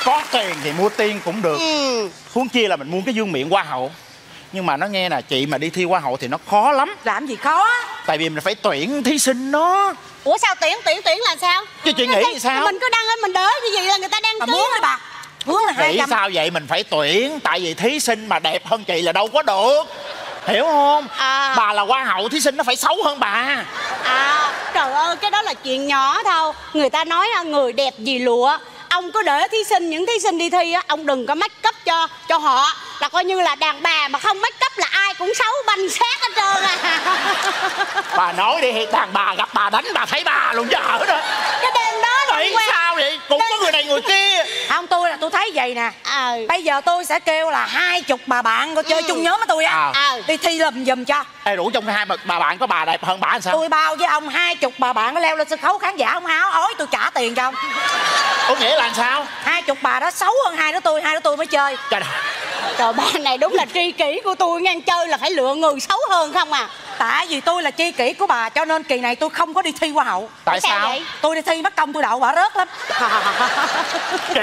Có tiền thì mua tiền cũng được. Ừ. Huống chi là mình mua cái vương miện hoa hậu. Nhưng mà nó nghe nè, chị mà đi thi hoa hậu thì nó khó lắm. Làm gì khó? Tại vì mình phải tuyển thí sinh đó. Ủa sao tuyển, tuyển, tuyển là sao? Chứ chị nghĩ thì sao? Mình cứ đăng lên mình đỡ cái gì là người ta đang muốn đó bà. Nghĩ sao vậy mình phải tuyển. Tại vì thí sinh mà đẹp hơn chị là đâu có được. Hiểu không? À. Bà là hoa hậu, thí sinh nó phải xấu hơn bà. À, trời ơi, cái đó là chuyện nhỏ thôi. Người ta nói người đẹp gì lụa. Ông cứ để thí sinh, những thí sinh đi thi á, ông đừng có make up cho cho họ. Là coi như là đàn bà mà không make up là ai cũng xấu banh xác hết trơn à. Bà nói đi, đàn bà gặp bà đánh bà thấy bà luôn chứ ở đó. Cái đêm đó là Đấy, sao vậy? Cũng đêm... có người này người kia. Không, tôi là tôi thấy vậy nè. À. Bây giờ tôi sẽ kêu là hai chục bà bạn có chơi ừ. chung nhóm với tôi á. À. À. Đi thi lùm giùm cho. Ê, rủ trong hai bà bạn có bà đẹp hơn bà sao? Tôi bao với ông hai chục bà bạn nó leo lên sân khấu khán giả ông háo ói, tôi trả tiền cho ông. Có nghĩa là sao? Hai chục bà đó xấu hơn hai đứa tôi, hai đứa tôi mới chơi. Trời ơi. Trời, bà này đúng là tri kỷ của tôi, ngang chơi là phải lựa người xấu hơn không à. Tại vì tôi là tri kỷ của bà cho nên kỳ này tôi không có đi thi hoa hậu. Tại sao? Sao vậy? Tôi đi thi mất công tôi đậu bà rớt lắm. Kỳ,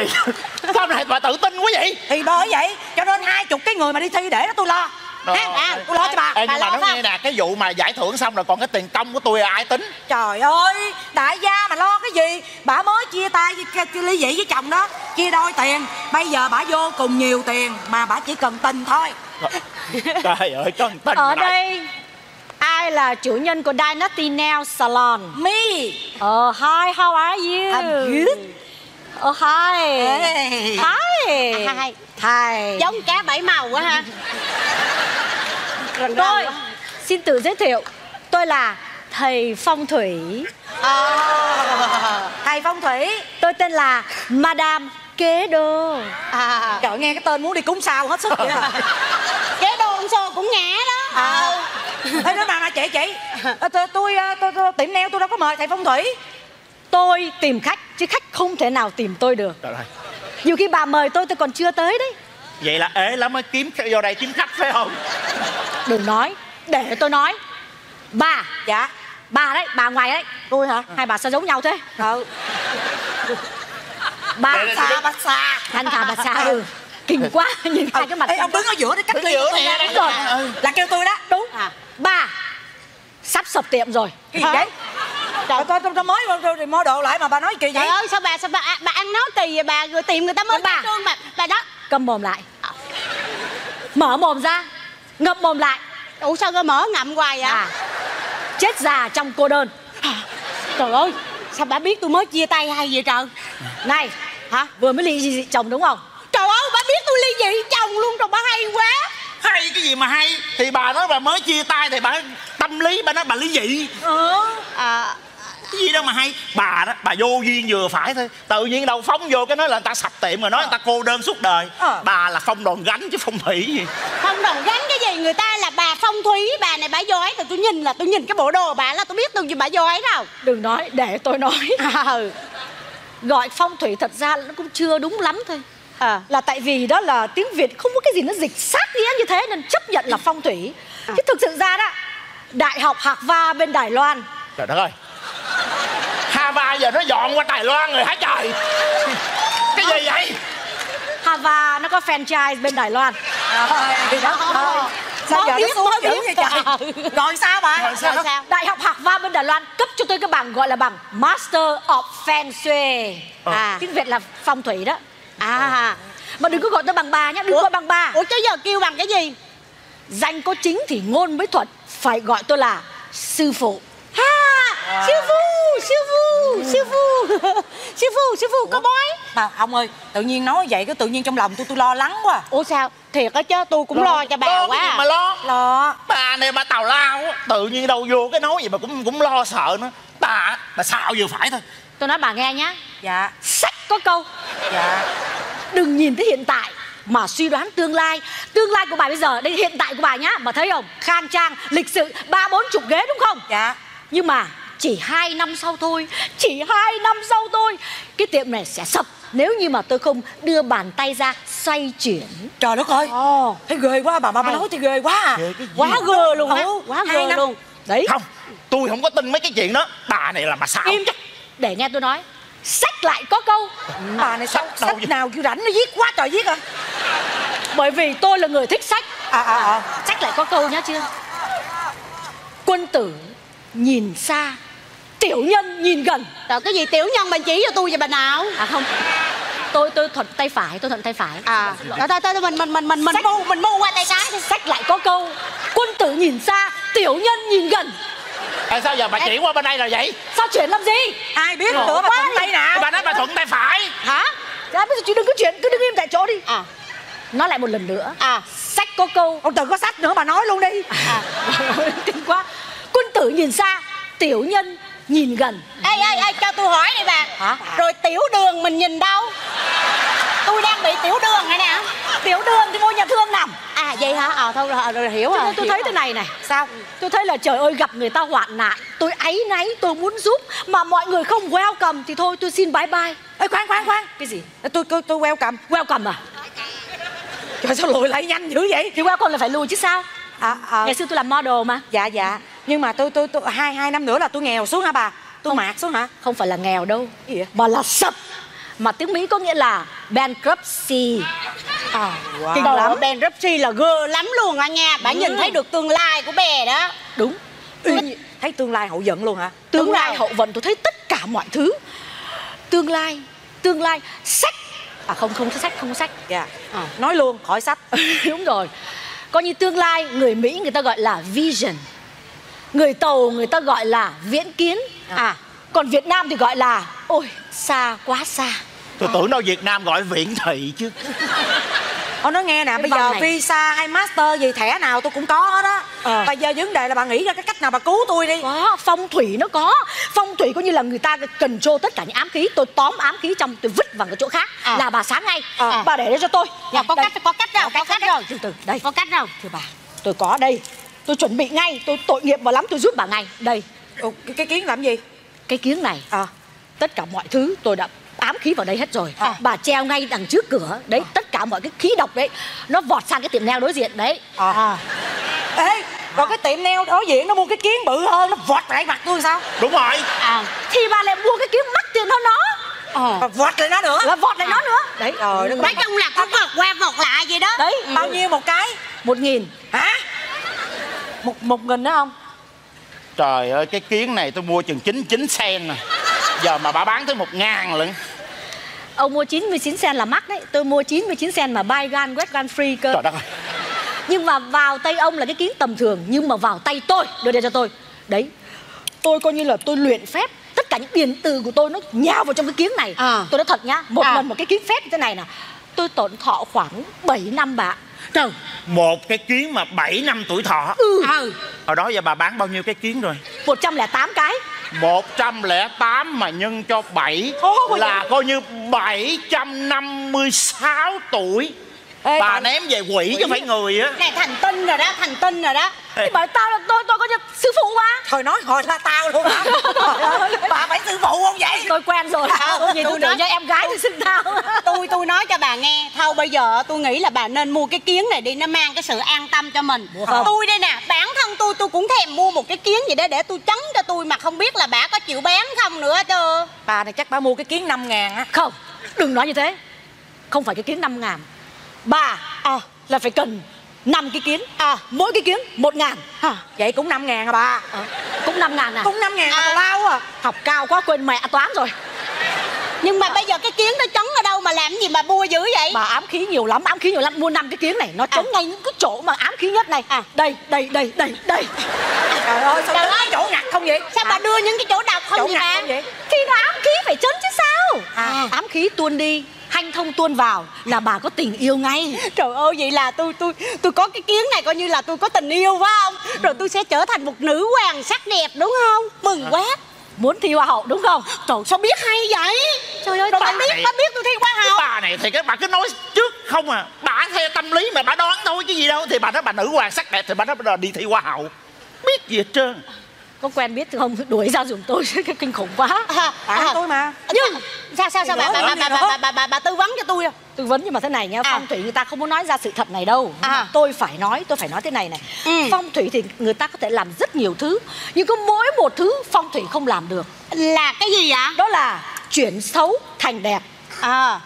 sao này bà tự tin quá vậy? Thì bởi vậy cho nên hai chục cái người mà đi thi để đó tôi lo. À, tôi lo cho bà. Ê, bà nhưng mà nó nghe nè, cái vụ mà giải thưởng xong rồi còn cái tiền công của tôi ai tính? Trời ơi, đại gia mà lo cái gì. Bà mới chia tay ly dị với chồng đó, chia đôi tiền. Bây giờ bà vô cùng nhiều tiền mà bà chỉ cần tình thôi. Trời ơi, có tình. Ở đây ai là chủ nhân của Dynasty Nail Salon? Me. Oh, hi, how are you? I'm good. Oh, hi. Hey. Hi. À, hi. Hi. Giống cá bảy màu quá ha. Tôi xin tự giới thiệu, tôi là thầy phong thủy. À, thầy phong thủy. Tôi tên là Madame Kế Đô. À, trời, nghe cái tên muốn đi cúng sao hết sức vậy. À. Kế Đô ông xô cũng ngã đó. À. Thế nói mà, mà chị chị, tôi tôi tôi tiệm nail tôi đâu có mời thầy phong thủy. Tôi tìm khách chứ khách không thể nào tìm tôi được. Trời ơi. Nhiều khi bà mời tôi tôi còn chưa tới đấy. Vậy là ế lắm mới kiếm vô đây kiếm khách phải không? Đừng nói, để tôi nói. Bà, dạ, Bà đấy, bà ngoài đấy. Tôi hả? Hai bà sao giống nhau thế? Đó. Bà xa, bà xa. Thanh Thà, bà xa. Ừ. Kinh quá, nhìn hai cái mặt. Ê, ông đứng ở giữa để cắt ly giữa nè. Đúng rồi, là kêu tôi đó. Đúng. Bà sắp sập tiệm rồi. Cái gì đấy? Trời ơi, tôi mới tôi mua đồ lại mà bà nói kỳ vậy? Trời ơi, sao bà sao bà bà ăn nói kỳ vậy bà, rồi tìm người ta mới bà. Bà đó, cầm mồm lại. Mở mồm ra, ngậm mồm lại. Ủa sao cứ mở ngậm hoài vậy? Chết già trong cô đơn. Trời ơi, sao bà biết tôi mới chia tay hay vậy trời? Này, hả? Vừa mới ly dị chồng đúng không? Trời ơi, bà biết tôi ly dị chồng luôn rồi, bà hay quá. Hay cái gì mà hay? Thì bà nói bà mới chia tay thì bà tâm lý bà nói bà ly dị. Ừ. À, cái gì đâu mà hay. Bà đó, bà vô duyên vừa phải thôi. Tự nhiên đầu phóng vô cái nói là người ta sập tiệm rồi nói ờ. người ta cô đơn suốt đời. Ờ. Bà là phong đòn gánh chứ phong thủy gì. Phong đòn gánh cái gì, người ta là bà phong thủy, bà này bà vô ấy. Thì tôi nhìn là tôi nhìn cái bộ đồ bà là tôi biết tôi gì bà vô ấy đâu. Đừng nói, để tôi nói. À, gọi phong thủy thật ra nó cũng chưa đúng lắm thôi. À, là tại vì đó là tiếng Việt không có cái gì nó dịch sát nghĩa như thế nên chấp nhận là phong thủy. À. Chứ thực sự ra đó, Đại học Harvard bên Đài Loan. Trời đất ơi, Harvard giờ nó dọn qua Đài Loan rồi hả trời? Cái gì vậy? Harvard nó có franchise bên Đài Loan. À, thì đó, đó. Sao giờ biết, nó xuống dữ vậy trời? Rồi sao bà? Rồi sao? Rồi sao? Đại học Harvard bên Đài Loan cấp cho tôi cái bằng gọi là bằng Master of Feng Shui. À. À, tiếng Việt là phong thủy đó. À, mà đừng có gọi tôi bằng bà nhá, đừng gọi bằng bà. Ủa chứ giờ kêu bằng cái gì? Danh có chính thì ngôn mới thuận, phải gọi tôi là sư phụ. Ha, à. Sư phụ, sư phụ, sư phụ, sư phụ, sư phụ, có bói. Mà ông ơi, tự nhiên nói vậy cái tự nhiên trong lòng tôi tôi lo lắng quá. Ủa sao? Thiệt á chứ, tôi cũng lo, lo cho bà lo quá. Cái gì mà lo? Lo. Bà này bà tào lao, tự nhiên đâu vô cái nói gì mà cũng cũng lo sợ nữa. Bà, bà xạo vừa phải thôi. Tôi nói bà nghe nhá. Dạ. Sách có câu. Dạ. Đừng nhìn thấy hiện tại mà suy đoán tương lai. Tương lai của bà bây giờ, đây hiện tại của bà nhá. Bà thấy không? Khang trang, lịch sự, ba bốn chục ghế đúng không? Dạ. Nhưng mà chỉ hai năm sau thôi. Chỉ hai năm sau thôi. Cái tiệm này sẽ sập nếu như mà tôi không đưa bàn tay ra xoay chuyển. Trời đất ơi. Oh. Thấy ghê quá bà, bà, bà nói thì ghê quá à. Ghê quá ghê luôn á. Quá ghê luôn. Đấy. Không, tôi không có tin mấy cái chuyện đó. Bà này là bà sao? Im chắc. Để nghe tôi nói. Sách lại có câu. Bà này sao sách nào chịu rảnh nó viết quá trời viết à. Bởi vì tôi là người thích sách. À à à. Sách lại có câu nhá chưa. Quân tử nhìn xa, tiểu nhân nhìn gần. Rồi cái gì tiểu nhân bà chỉ cho tôi vậy bà nào? À không. Tôi tôi thuận tay phải, tôi thuận tay phải. À. Thôi thôi mình mình mình mình mình mua mình mua qua tay trái. Sách lại có câu. Quân tử nhìn xa, tiểu nhân nhìn gần. Tại sao giờ bà chỉ qua bên đây là vậy? Sao chuyển làm gì? Ai biết nữa bà thuận tay nào? Bà nói bà thuận tay phải. Hả? Dạ bây giờ chị đừng có chuyển, cứ đứng im tại chỗ đi. À. Nói lại một lần nữa. À. Sách có câu. Ông đừng có sách nữa bà nói luôn đi. À. Kinh quá. Quân tử nhìn xa, tiểu nhân nhìn gần. Ê ê ê cho tôi hỏi này bà. Hả? Rồi tiểu đường mình nhìn đâu? Tôi đang bị tiểu đường này nè. Tiểu đường thì vô nhà thương nằm. À vậy hả? À thôi rồi, rồi hiểu rồi. Tôi thấy thế này này. Sao? Tôi thấy là trời ơi gặp người ta hoạn nạn, tôi áy náy, tôi muốn giúp mà mọi người không welcome thì thôi tôi xin bye bye. Ê khoan khoan khoan. Cái gì? Tôi tôi tôi welcome. Welcome à? Trời sao lùi lại nhanh dữ vậy? Thì welcome là phải lùi chứ sao? À, à. Ngày xưa tôi làm model mà. Dạ dạ. Nhưng mà tôi tôi tôi hai hai năm nữa là tôi nghèo xuống hả bà? Tôi mạt xuống hả? Không phải là nghèo đâu. Gì vậy? Bà là sập. Mà tiếng Mỹ có nghĩa là bankruptcy. À, wow. Kinh lắm. Bankruptcy là ghê lắm luôn anh nha. Bà ừ. nhìn thấy được tương lai của bè đó. Đúng. Ừ. Thấy tương lai hậu vận luôn hả? Tương, tương lai hậu vận tôi thấy tất cả mọi thứ. Tương lai, tương lai, sách. À không, không có sách, không có sách. Dạ. À. Nói luôn, khỏi sách. Đúng rồi. Coi như tương lai, người Mỹ người ta gọi là vision. Người Tàu người ta gọi là viễn kiến. À. à. Còn Việt Nam thì gọi là ôi xa quá xa. Tôi à. tưởng đâu Việt Nam gọi viễn thị chứ. Ông nói nghe nè, cái bây giờ này. Visa hay Master gì thẻ nào tôi cũng có hết á. À. Bây giờ vấn đề là bà nghĩ ra cái cách nào bà cứu tôi đi. Có, phong thủy nó có. Phong thủy có như là người ta control tất cả những ám khí. Tôi tóm ám khí trong tôi vứt vào cái chỗ khác. À. Là bà sáng ngay. À. À. Bà để đây cho tôi. À, có, đây. Cách, có cách đâu, có cách rồi. Từ từ, đây. Có cách đâu. Thưa bà, tôi có đây. Tôi chuẩn bị ngay, tôi tội nghiệp mà lắm tôi giúp bà ngay. Đây. Ủa, cái, cái kiến làm gì? Cái kiếng này à. Tất cả mọi thứ tôi đã ám khí vào đây hết rồi à. Bà treo ngay đằng trước cửa. Đấy à. Tất cả mọi cái khí độc đấy nó vọt sang cái tiệm nail đối diện đấy à. À. Ê Còn cái tiệm nail đối diện nó mua cái kiến bự hơn, nó vọt lại mặt tôi sao? Đúng rồi. À, thì bà lại mua cái kiến mắc tiền hơn nó. Ờ. Vọt lại nó nữa. Là vọt lại à. Nó nữa. Đấy. Ờ, nói chung là có vọt qua vọt lại gì đó. Đấy. Ừ. Bao nhiêu một cái? Một nghìn. Hả? Một một nghìn đó không? Trời ơi, cái kiến này tôi mua chừng chín mươi chín sen à. Giờ mà bà bán tới một ngàn lận. Ông mua chín mươi chín sen là mắc đấy. Tôi mua chín mươi chín sen mà buy one get one free cơ. Trời đất ơi. Nhưng mà vào tay ông là cái kiến tầm thường, nhưng mà vào tay tôi, đưa đây cho tôi. Đấy. Tôi coi như là tôi luyện phép. Tất cả những điện từ của tôi nó nhào vào trong cái kiến này à. Tôi nói thật nhá. Một à. Lần một cái kiến phép như thế này nè, tôi tổn thọ khoảng bảy năm bà. Trời. Một cái kiến mà bảy năm tuổi thọ. Ừ. Ừ. Hồi đó giờ bà bán bao nhiêu cái kiến rồi? một trăm lẻ tám cái. Một trăm lẻ tám mà nhân cho bảy oh, là vậy? Coi như bảy trăm năm mươi sáu tuổi. Ê, bà ném về quỷ, quỷ chứ phải người á. Này thành tinh rồi đó, thành tinh rồi đó. Thì bởi tao là tôi, tôi có như sư phụ quá. Thôi nói hồi là tao luôn hả? Bà phải sư phụ không vậy? Tôi quen rồi. Không, vì tôi tưởng cho em gái tôi sinh tao. Tôi tôi nói cho bà nghe. Thôi bây giờ tôi nghĩ là bà nên mua cái kiến này đi. Nó mang cái sự an tâm cho mình. Tôi đây nè, bản thân tôi tôi cũng thèm mua một cái kiến gì đó để tôi trấn cho tôi. Mà không biết là bà có chịu bán không nữa chứ. Bà này chắc bà mua cái kiến năm ngàn á. Không, đừng nói như thế. Không phải cái kiến năm ngàn. Bà à, là phải cần năm cái kiến à, mỗi cái kiến một ngàn à. Vậy cũng năm ngàn à bà à, cũng năm ngàn à? Cũng năm ngàn à, lao à. Học cao quá quên mẹ toán rồi. Nhưng mà à. Bây giờ cái kiến nó trấn ở đâu mà làm gì mà mua dữ vậy? Bà ám khí nhiều lắm, ám khí nhiều lắm. Mua năm cái kiến này, nó trấn à. Ngay những cái chỗ mà ám khí nhất này à. Đây, đây, đây, đây, đây. Trời ơi, sao trời ơi. Chỗ ngặt không vậy? Sao à. Bà đưa những cái chỗ độc không, chỗ vậy, ngặt bà? Không vậy? Thì nó ám khí phải trấn chứ sao à. À. Ám khí tuôn đi, hanh thông tuôn vào là bà có tình yêu ngay. Trời ơi, vậy là tôi tôi tôi có cái kiến này coi như là tôi có tình yêu phải không? Rồi tôi sẽ trở thành một nữ hoàng sắc đẹp đúng không? Mừng quá. Muốn thi hoa hậu đúng không? Trời sao biết hay vậy? Trời ơi, bà biết, bà biết tôi thi hoa hậu. Bà này thì các bà cứ nói trước không à. Bà theo tâm lý mà bà đoán thôi chứ gì đâu. Thì bà nói bà nữ hoàng sắc đẹp thì bà nói bà đi thi hoa hậu. Biết gì hết trơn. Có quen biết không? Đuổi ra giùm tôi, cái kinh khủng quá. À, à, tôi mà. Nhưng sao sao sao bà bà, bà, bà, bà, bà, bà, bà, bà tư vấn cho tôi. Tư vấn nhưng mà thế này nhá, phong à. Thủy người ta không muốn nói ra sự thật này đâu. À. Tôi phải nói, tôi phải nói thế này này. Ừ. Phong thủy thì người ta có thể làm rất nhiều thứ, nhưng có mỗi một thứ phong thủy không làm được. Là cái gì ạ? Đó là chuyển xấu thành đẹp. À.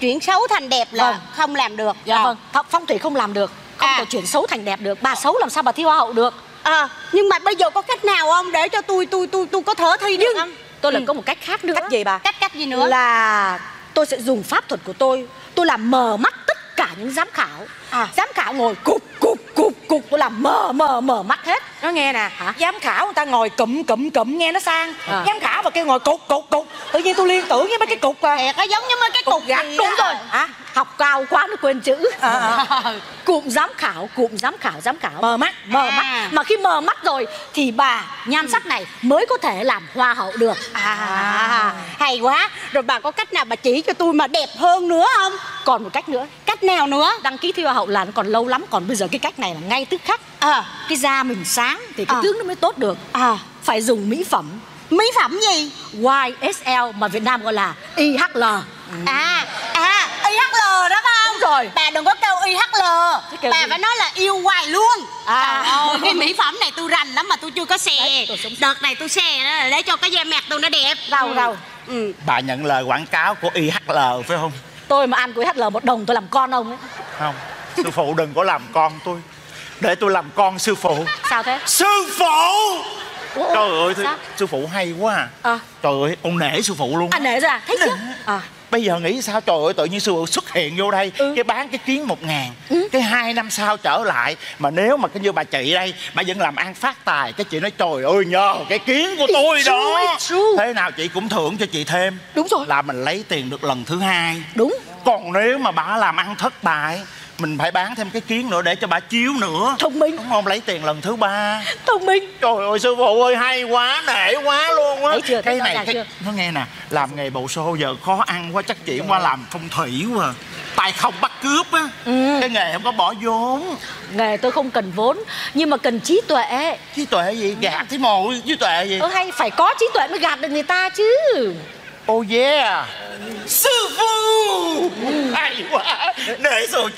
Chuyển xấu thành đẹp là vâng. Không làm được. Dạ vâng. Phong thủy không làm được, không à. Thể chuyển xấu thành đẹp được. Bà xấu làm sao bà thi hoa hậu được? À, nhưng mà bây giờ có cách nào không để cho tôi tôi tôi tôi có thể thi được không? Tôi lại ừ. Có một cách khác nữa. Cách gì bà? Cách cách gì nữa? Là tôi sẽ dùng pháp thuật của tôi. Tôi làm mờ mắt tất cả những giám khảo. À. Giám khảo ngồi cụp cụp cụp cụp, tôi làm mờ mờ mờ mắt hết. Nó nghe nè. Hả? Giám khảo người ta ngồi cụm cụm cụm nghe nó sang. À. Giám khảo mà kêu ngồi cụp cụp cụp. Tự nhiên tôi liên tưởng với mấy cái cục à. Nó giống như mấy cái cục gạch. Đúng rồi. À. Học cao quá nó quên chữ à. Cụm giám khảo, cụm giám khảo, giám khảo mờ mắt, mờ à. Mắt. Mà khi mờ mắt rồi thì bà nhan sắc này mới có thể làm hoa hậu được. À. À. Hay quá. Rồi bà có cách nào bà chỉ cho tôi mà đẹp hơn nữa không? Còn một cách nữa. Cách nào nữa? Đăng ký thi hoa hậu là nó còn lâu lắm. Còn bây giờ cái cách này là ngay tức khắc à. Cái da mình sáng thì cái à. Tướng nó mới tốt được à. Phải dùng mỹ phẩm. Mỹ phẩm gì? Y S L mà Việt Nam gọi là I H L. Ừ. À, à, I H L đó phải không? Đúng rồi. Bà đừng có kêu I H L. Kêu bà gì? Phải nói là yêu hoài luôn à. Trời ơi, cái mỹ phẩm này tôi rành lắm mà tôi chưa có xè. Đợt này tôi xè đó để cho cái da mặt tôi nó đẹp. Rầu, ừ. Rầu ừ. Bà nhận lời quảng cáo của I H L phải không? Tôi mà ăn của I H L một đồng tôi làm con ông ấy. Không, sư phụ đừng có làm con tôi. Để tôi làm con sư phụ. Sao thế? Sư phụ. Ủa, trời ơi, th... sư phụ hay quá à. À. Trời ơi, con nể sư phụ luôn. À nể ra, thích chứ à. Bây giờ nghĩ sao, trời ơi, tự nhiên sư phụ xuất hiện vô đây ừ. Cái bán cái kiến một ngàn ừ. Cái hai năm sau trở lại. Mà nếu mà cái như bà chị đây, bà vẫn làm ăn phát tài. Cái chị nói trời ơi, nhờ cái kiến của tôi it's đó true, true. Thế nào chị cũng thưởng cho chị thêm. Đúng rồi. Là mình lấy tiền được lần thứ hai. Đúng. Còn nếu mà bà làm ăn thất bại, mình phải bán thêm cái kiến nữa để cho bà chiếu nữa. Thông minh. Đúng không? Lấy tiền lần thứ ba. Thông minh. Trời ơi sư phụ ơi, hay quá, nể quá luôn á. Cái thấy này cái... nó nghe nè. Làm nghề bầu xô giờ khó ăn quá. Chắc chị qua làm phong thủy quá. Tài không bắt cướp á ừ. Cái nghề không có bỏ vốn. Nghề tôi không cần vốn, nhưng mà cần trí tuệ. Trí tuệ gì? Gạt thì mồ trí tuệ gì ừ, hay phải có trí tuệ mới gạt được người ta chứ. Oh yeah. Sư phụ. Hay quá. Nể rồi.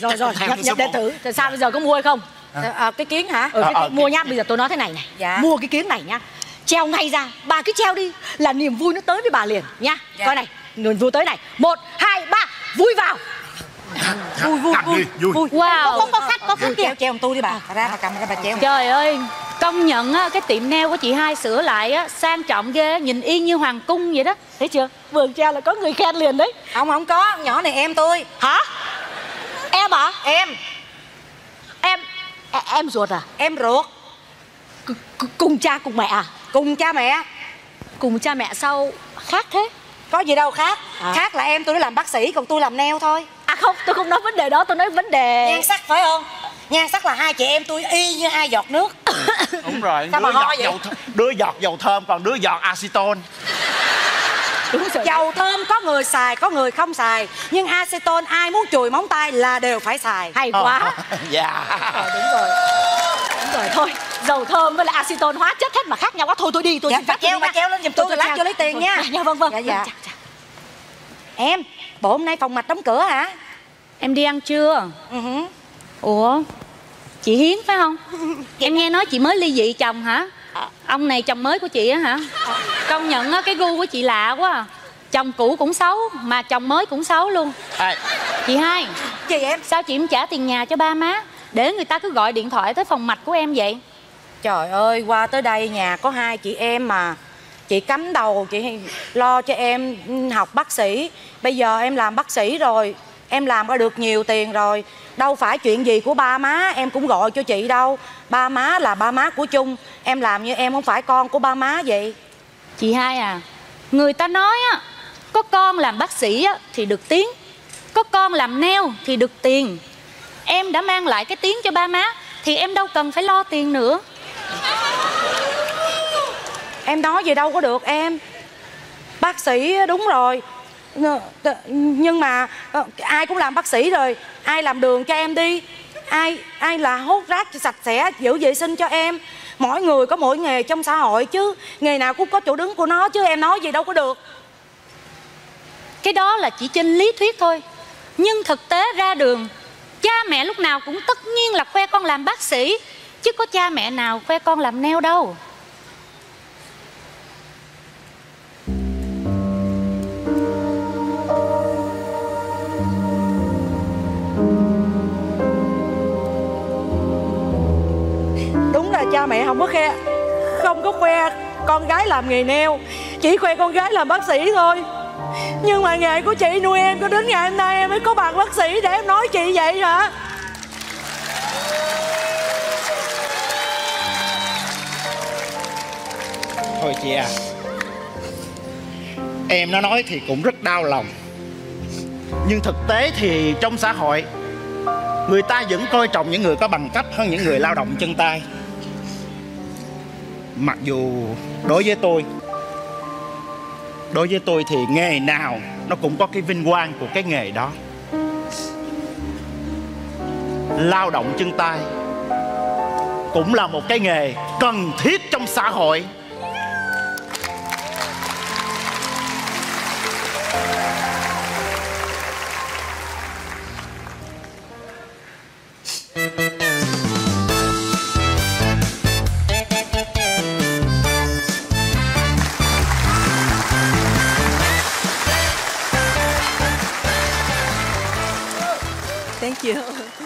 Rồi rồi, nhập đệ tử. Sao bây giờ có mua hay không? à. À, cái kiếng hả? Ừ, cái, à, à, mua cái... nhá, bây giờ tôi nói thế này này, dạ. Mua cái kiếng này nhá, treo ngay ra, bà cứ treo đi là niềm vui nó tới với bà liền nhá. Dạ. Coi này, niềm vui tới này, một, hai, ba, vui vào. Vui vui vui, vui vui. Wow. Có, có, có khách, có khách kìa. Treo tôi đi bà. Bà ra bà cầm ra bà treo. Trời ơi, công nhận á, cái tiệm nail của chị hai sửa lại á, sang trọng ghê, nhìn y như hoàng cung vậy đó. Thấy chưa? Vườn treo là có người khen liền đấy. Không, không có, nhỏ này em tôi. Hả? Em hả? Em. Em à, em ruột à? Em ruột. C cùng cha cùng mẹ à? Cùng cha mẹ. Cùng cha mẹ sao khác thế? Có gì đâu khác. À. Khác là em tôi nó làm bác sĩ, còn tôi làm nail thôi. À không, tôi không nói vấn đề đó, tôi nói vấn đề nhan sắc phải không? Nhan sắc là hai chị em tôi y như hai giọt nước. Đúng rồi. Sao đứa, mà giọt dầu th... đứa giọt dầu thơm, còn đứa giọt acetone. Đúng rồi. Dầu thơm có người xài, có người không xài. Nhưng acetone ai muốn chùi móng tay là đều phải xài. Hay quá. Dạ. Oh, yeah. À, đúng rồi. Đúng rồi, thôi dầu thơm với lại acetone hóa chất hết mà khác nhau quá. Thôi tôi đi, tôi dạ, xin phép treo bà treo lên giùm tôi, tôi lát cho lấy tiền nha. Dạ vâng vâng. Dạ dạ. Em, bộ hôm nay phòng mạch đóng cửa hả? Em đi ăn trưa. Ừ. Ủa, chị Hiến phải không? Em nghe nói chị mới ly dị chồng hả? À. Ông này chồng mới của chị á hả? À. Công nhận á, cái gu của chị lạ quá à. Chồng cũ cũng xấu, mà chồng mới cũng xấu luôn. À. Chị hai. Chị em. Sao chị không trả tiền nhà cho ba má? Để người ta cứ gọi điện thoại tới phòng mạch của em vậy? Trời ơi, qua tới đây nhà có hai chị em mà. Chị cắm đầu, chị lo cho em học bác sĩ. Bây giờ em làm bác sĩ rồi, em làm ra được nhiều tiền rồi. Đâu phải chuyện gì của ba má em cũng gọi cho chị đâu. Ba má là ba má của chung. Em làm như em không phải con của ba má vậy. Chị hai à, người ta nói á, có con làm bác sĩ á thì được tiếng, có con làm nail thì được tiền. Em đã mang lại cái tiếng cho ba má thì em đâu cần phải lo tiền nữa. Em nói gì đâu có được em. Bác sĩ đúng rồi, nhưng mà ai cũng làm bác sĩ rồi, ai làm đường cho em đi, ai ai là hốt rác sạch sẽ giữ vệ sinh cho em. Mỗi người có mỗi nghề trong xã hội chứ, nghề nào cũng có chỗ đứng của nó chứ, em nói gì đâu có được. Cái đó là chỉ trên lý thuyết thôi, nhưng thực tế ra đường cha mẹ lúc nào cũng tất nhiên là khoe con làm bác sĩ, chứ có cha mẹ nào khoe con làm nail đâu. Cha mẹ không có khoe, không có khoe con gái làm nghề nail, chỉ khoe con gái làm bác sĩ thôi. Nhưng mà nghề của chị nuôi em có đến ngày hôm nay em mới có bằng bác sĩ, để em nói chị vậy hả? Thôi chị à, em nó nói thì cũng rất đau lòng, nhưng thực tế thì trong xã hội người ta vẫn coi trọng những người có bằng cấp hơn những người lao động chân tay. Mặc dù đối với tôi Đối với tôi thì nghề nào nó cũng có cái vinh quang của cái nghề đó. Lao động chân tay cũng là một cái nghề cần thiết trong xã hội. Thank you.